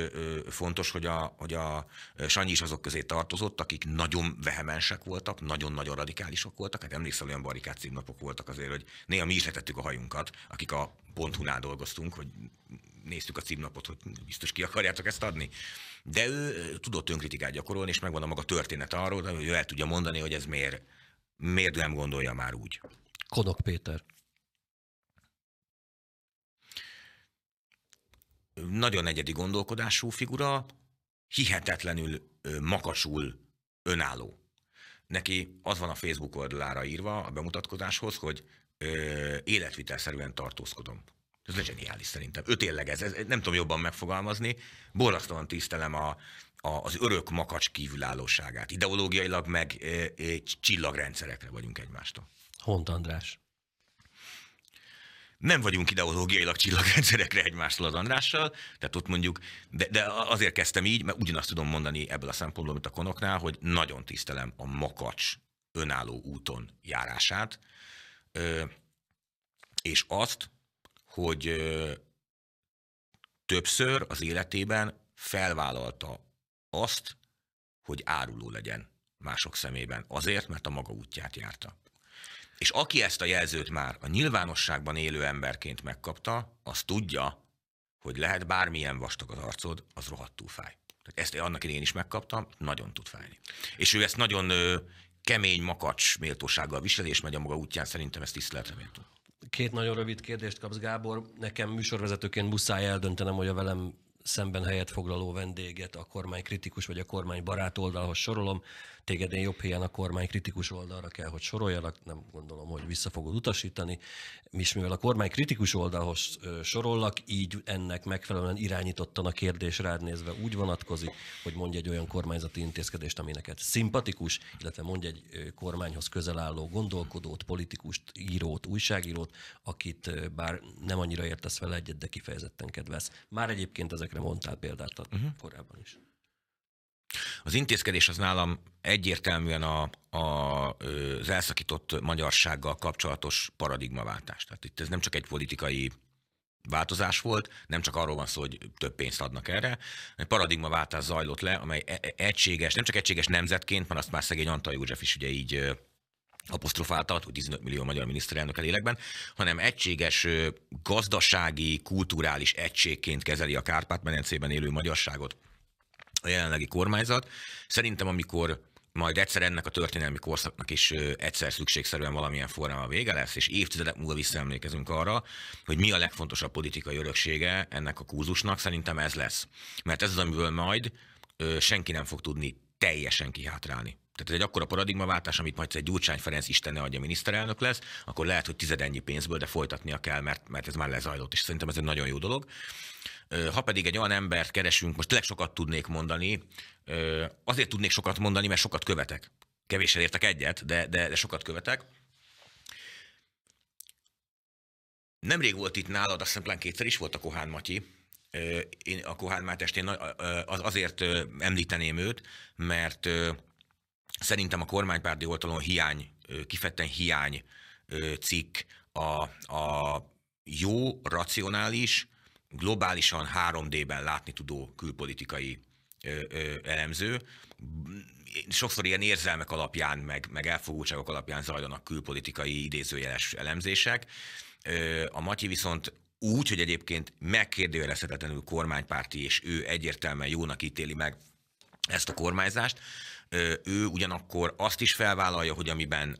fontos, hogy a Sanyi is azok közé tartozott, akik nagyon vehemensek voltak, nagyon-nagyon radikálisok voltak, hát emlékszel, olyan Barikád címnapok voltak azért, hogy néha mi is letettük a hajunkat, akik a .hu-nál dolgoztunk, hogy néztük a címnapot, hogy biztos ki akarjátok ezt adni. De ő tudott önkritikát gyakorolni, és megvan a maga története arról, hogy ő el tudja mondani, hogy ez miért nem gondolja már úgy. Konok Péter. Nagyon egyedi gondolkodású figura, hihetetlenül makacsul önálló. Neki az van a Facebook oldalára írva a bemutatkozáshoz, hogy életvitelszerűen tartózkodom. Ez zseniális szerintem. Ő tényleg ez, nem tudom jobban megfogalmazni. Borzasztóan tisztelem az örök makacs kívülállóságát. Ideológiailag meg csillagrendszerekre vagyunk egymástól. Hont András. Nem vagyunk ideológiailag csillagrendszerekre egymástól az Andrással, tehát ott mondjuk, de azért kezdtem így, mert ugyanazt tudom mondani ebből a szempontból, mint a Konoknál, hogy nagyon tisztelem a makacs önálló úton járását, és azt, hogy többször az életében felvállalta azt, hogy áruló legyen mások szemében. Azért, mert a maga útját járta. És aki ezt a jelzőt már a nyilvánosságban élő emberként megkapta, az tudja, hogy lehet bármilyen vastag az arcod, az rohadtul fáj. Tehát ezt annak idején is megkaptam, nagyon tud fájni. És ő ezt nagyon kemény makacs méltósággal viseli, és megy a maga útján, szerintem ezt tiszteletre méltó. Két nagyon rövid kérdést kapsz, Gábor. Nekem műsorvezetőként muszáj eldöntenem, hogy a velem szemben helyet foglaló vendéget a kormánykritikus vagy a kormánybarát oldalhoz sorolom. Téged én jobb helyen a kormánykritikus oldalra kell, hogy soroljanak. Nem gondolom, hogy vissza fogod utasítani. És mivel a kormánykritikus oldalhoz sorollak, így ennek megfelelően irányítottan a kérdés rád nézve úgy vonatkozik, hogy mondj egy olyan kormányzati intézkedést, ami neked szimpatikus, illetve mondj egy kormányhoz közel álló gondolkodót, politikust, írót, újságírót, akit bár nem annyira értesz vele egyet, de kifejezetten kedvelsz. Már egyébként ezekre mondtál példát korábban is. Az intézkedés az nálam egyértelműen az elszakított magyarsággal kapcsolatos paradigmaváltás. Tehát itt ez nem csak egy politikai változás volt, nem csak arról van szó, hogy több pénzt adnak erre, egy paradigmaváltás zajlott le, amely egységes, nem csak egységes nemzetként, mert azt már szegény Antall József is ugye így apostrofáltat, hogy 15 millió magyar miniszterelnök elélekben, hanem egységes gazdasági, kulturális egységként kezeli a Kárpát-medencében élő magyarságot a jelenlegi kormányzat. Szerintem, amikor majd egyszer ennek a történelmi korszaknak is egyszer szükségszerűen valamilyen formában vége lesz, és évtizedek múlva visszaemlékezünk arra, hogy mi a legfontosabb politikai öröksége ennek a kurzusnak, szerintem ez lesz. Mert ez az, amiből majd senki nem fog tudni teljesen kihátrálni. Tehát ez egy akkora paradigmaváltás, amit majd egy Gyurcsány Ferenc Isten ne adja miniszterelnök lesz, akkor lehet, hogy tizedennyi pénzből, de folytatnia kell, mert ez már lezajlott, és szerintem ez egy nagyon jó dolog. Ha pedig egy olyan embert keresünk, most tényleg sokat tudnék mondani, azért tudnék sokat mondani, mert sokat követek. Kevéssel értek egyet, de sokat követek. Nemrég volt itt nálad, azt hiszem kétszer is volt a Kohán Matyi. Én a Kohán Mátest azért említeném őt, mert szerintem a kormánypárti oldalon kifejezetten hiány cikk a jó, racionális, globálisan 3D-ben látni tudó külpolitikai elemző. Sokszor ilyen érzelmek alapján, meg elfogultságok alapján zajlanak külpolitikai idézőjeles elemzések. A Matyi viszont úgy, hogy egyébként megkérdőjelezhetetlenül kormánypárti, és ő egyértelműen jónak ítéli meg ezt a kormányzást. Ő ugyanakkor azt is felvállalja, hogy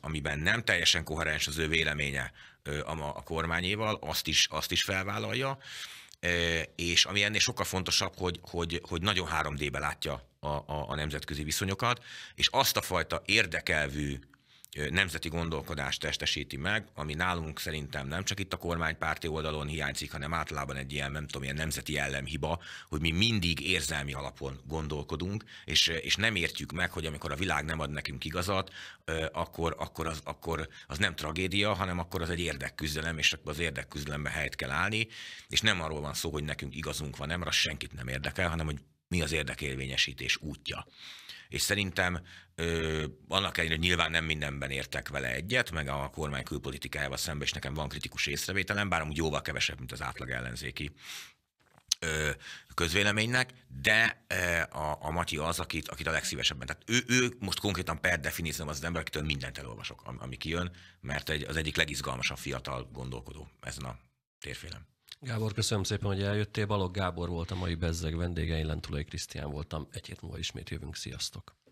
amiben nem teljesen koherens az ő véleménye a kormányéval, azt is felvállalja. És ami ennél sokkal fontosabb, hogy nagyon 3D-be látja a nemzetközi viszonyokat, és azt a fajta érdekelvű nemzeti gondolkodást testesíti meg, ami nálunk szerintem nem csak itt a kormánypárti oldalon hiányzik, hanem általában egy ilyen, nem tudom, ilyen nemzeti jellemhiba, hogy mi mindig érzelmi alapon gondolkodunk, és nem értjük meg, hogy amikor a világ nem ad nekünk igazat, akkor az nem tragédia, hanem akkor az egy érdekküzdelem, és az érdekküzdelemben helyt kell állni, és nem arról van szó, hogy nekünk igazunk van, nem, az senkit nem érdekel, hanem hogy mi az érdekérvényesítés útja. És szerintem annak ellenére, hogy nyilván nem mindenben értek vele egyet, meg a kormány külpolitikájával szemben is nekem van kritikus észrevételem, bár amúgy jóval kevesebb, mint az átlag ellenzéki közvéleménynek, de a Matyi az, akit a legszívesebben. Tehát ő most konkrétan per definícióm az ember, akitől mindent elolvasok, ami kijön, mert az egyik legizgalmasabb fiatal gondolkodó ezen a térfélen. Gábor, köszönöm szépen, hogy eljöttél. Balogh Gábor volt a mai Bezzeg vendége, én Lentulai Krisztián voltam. Egy hét múlva ismét jövünk. Sziasztok!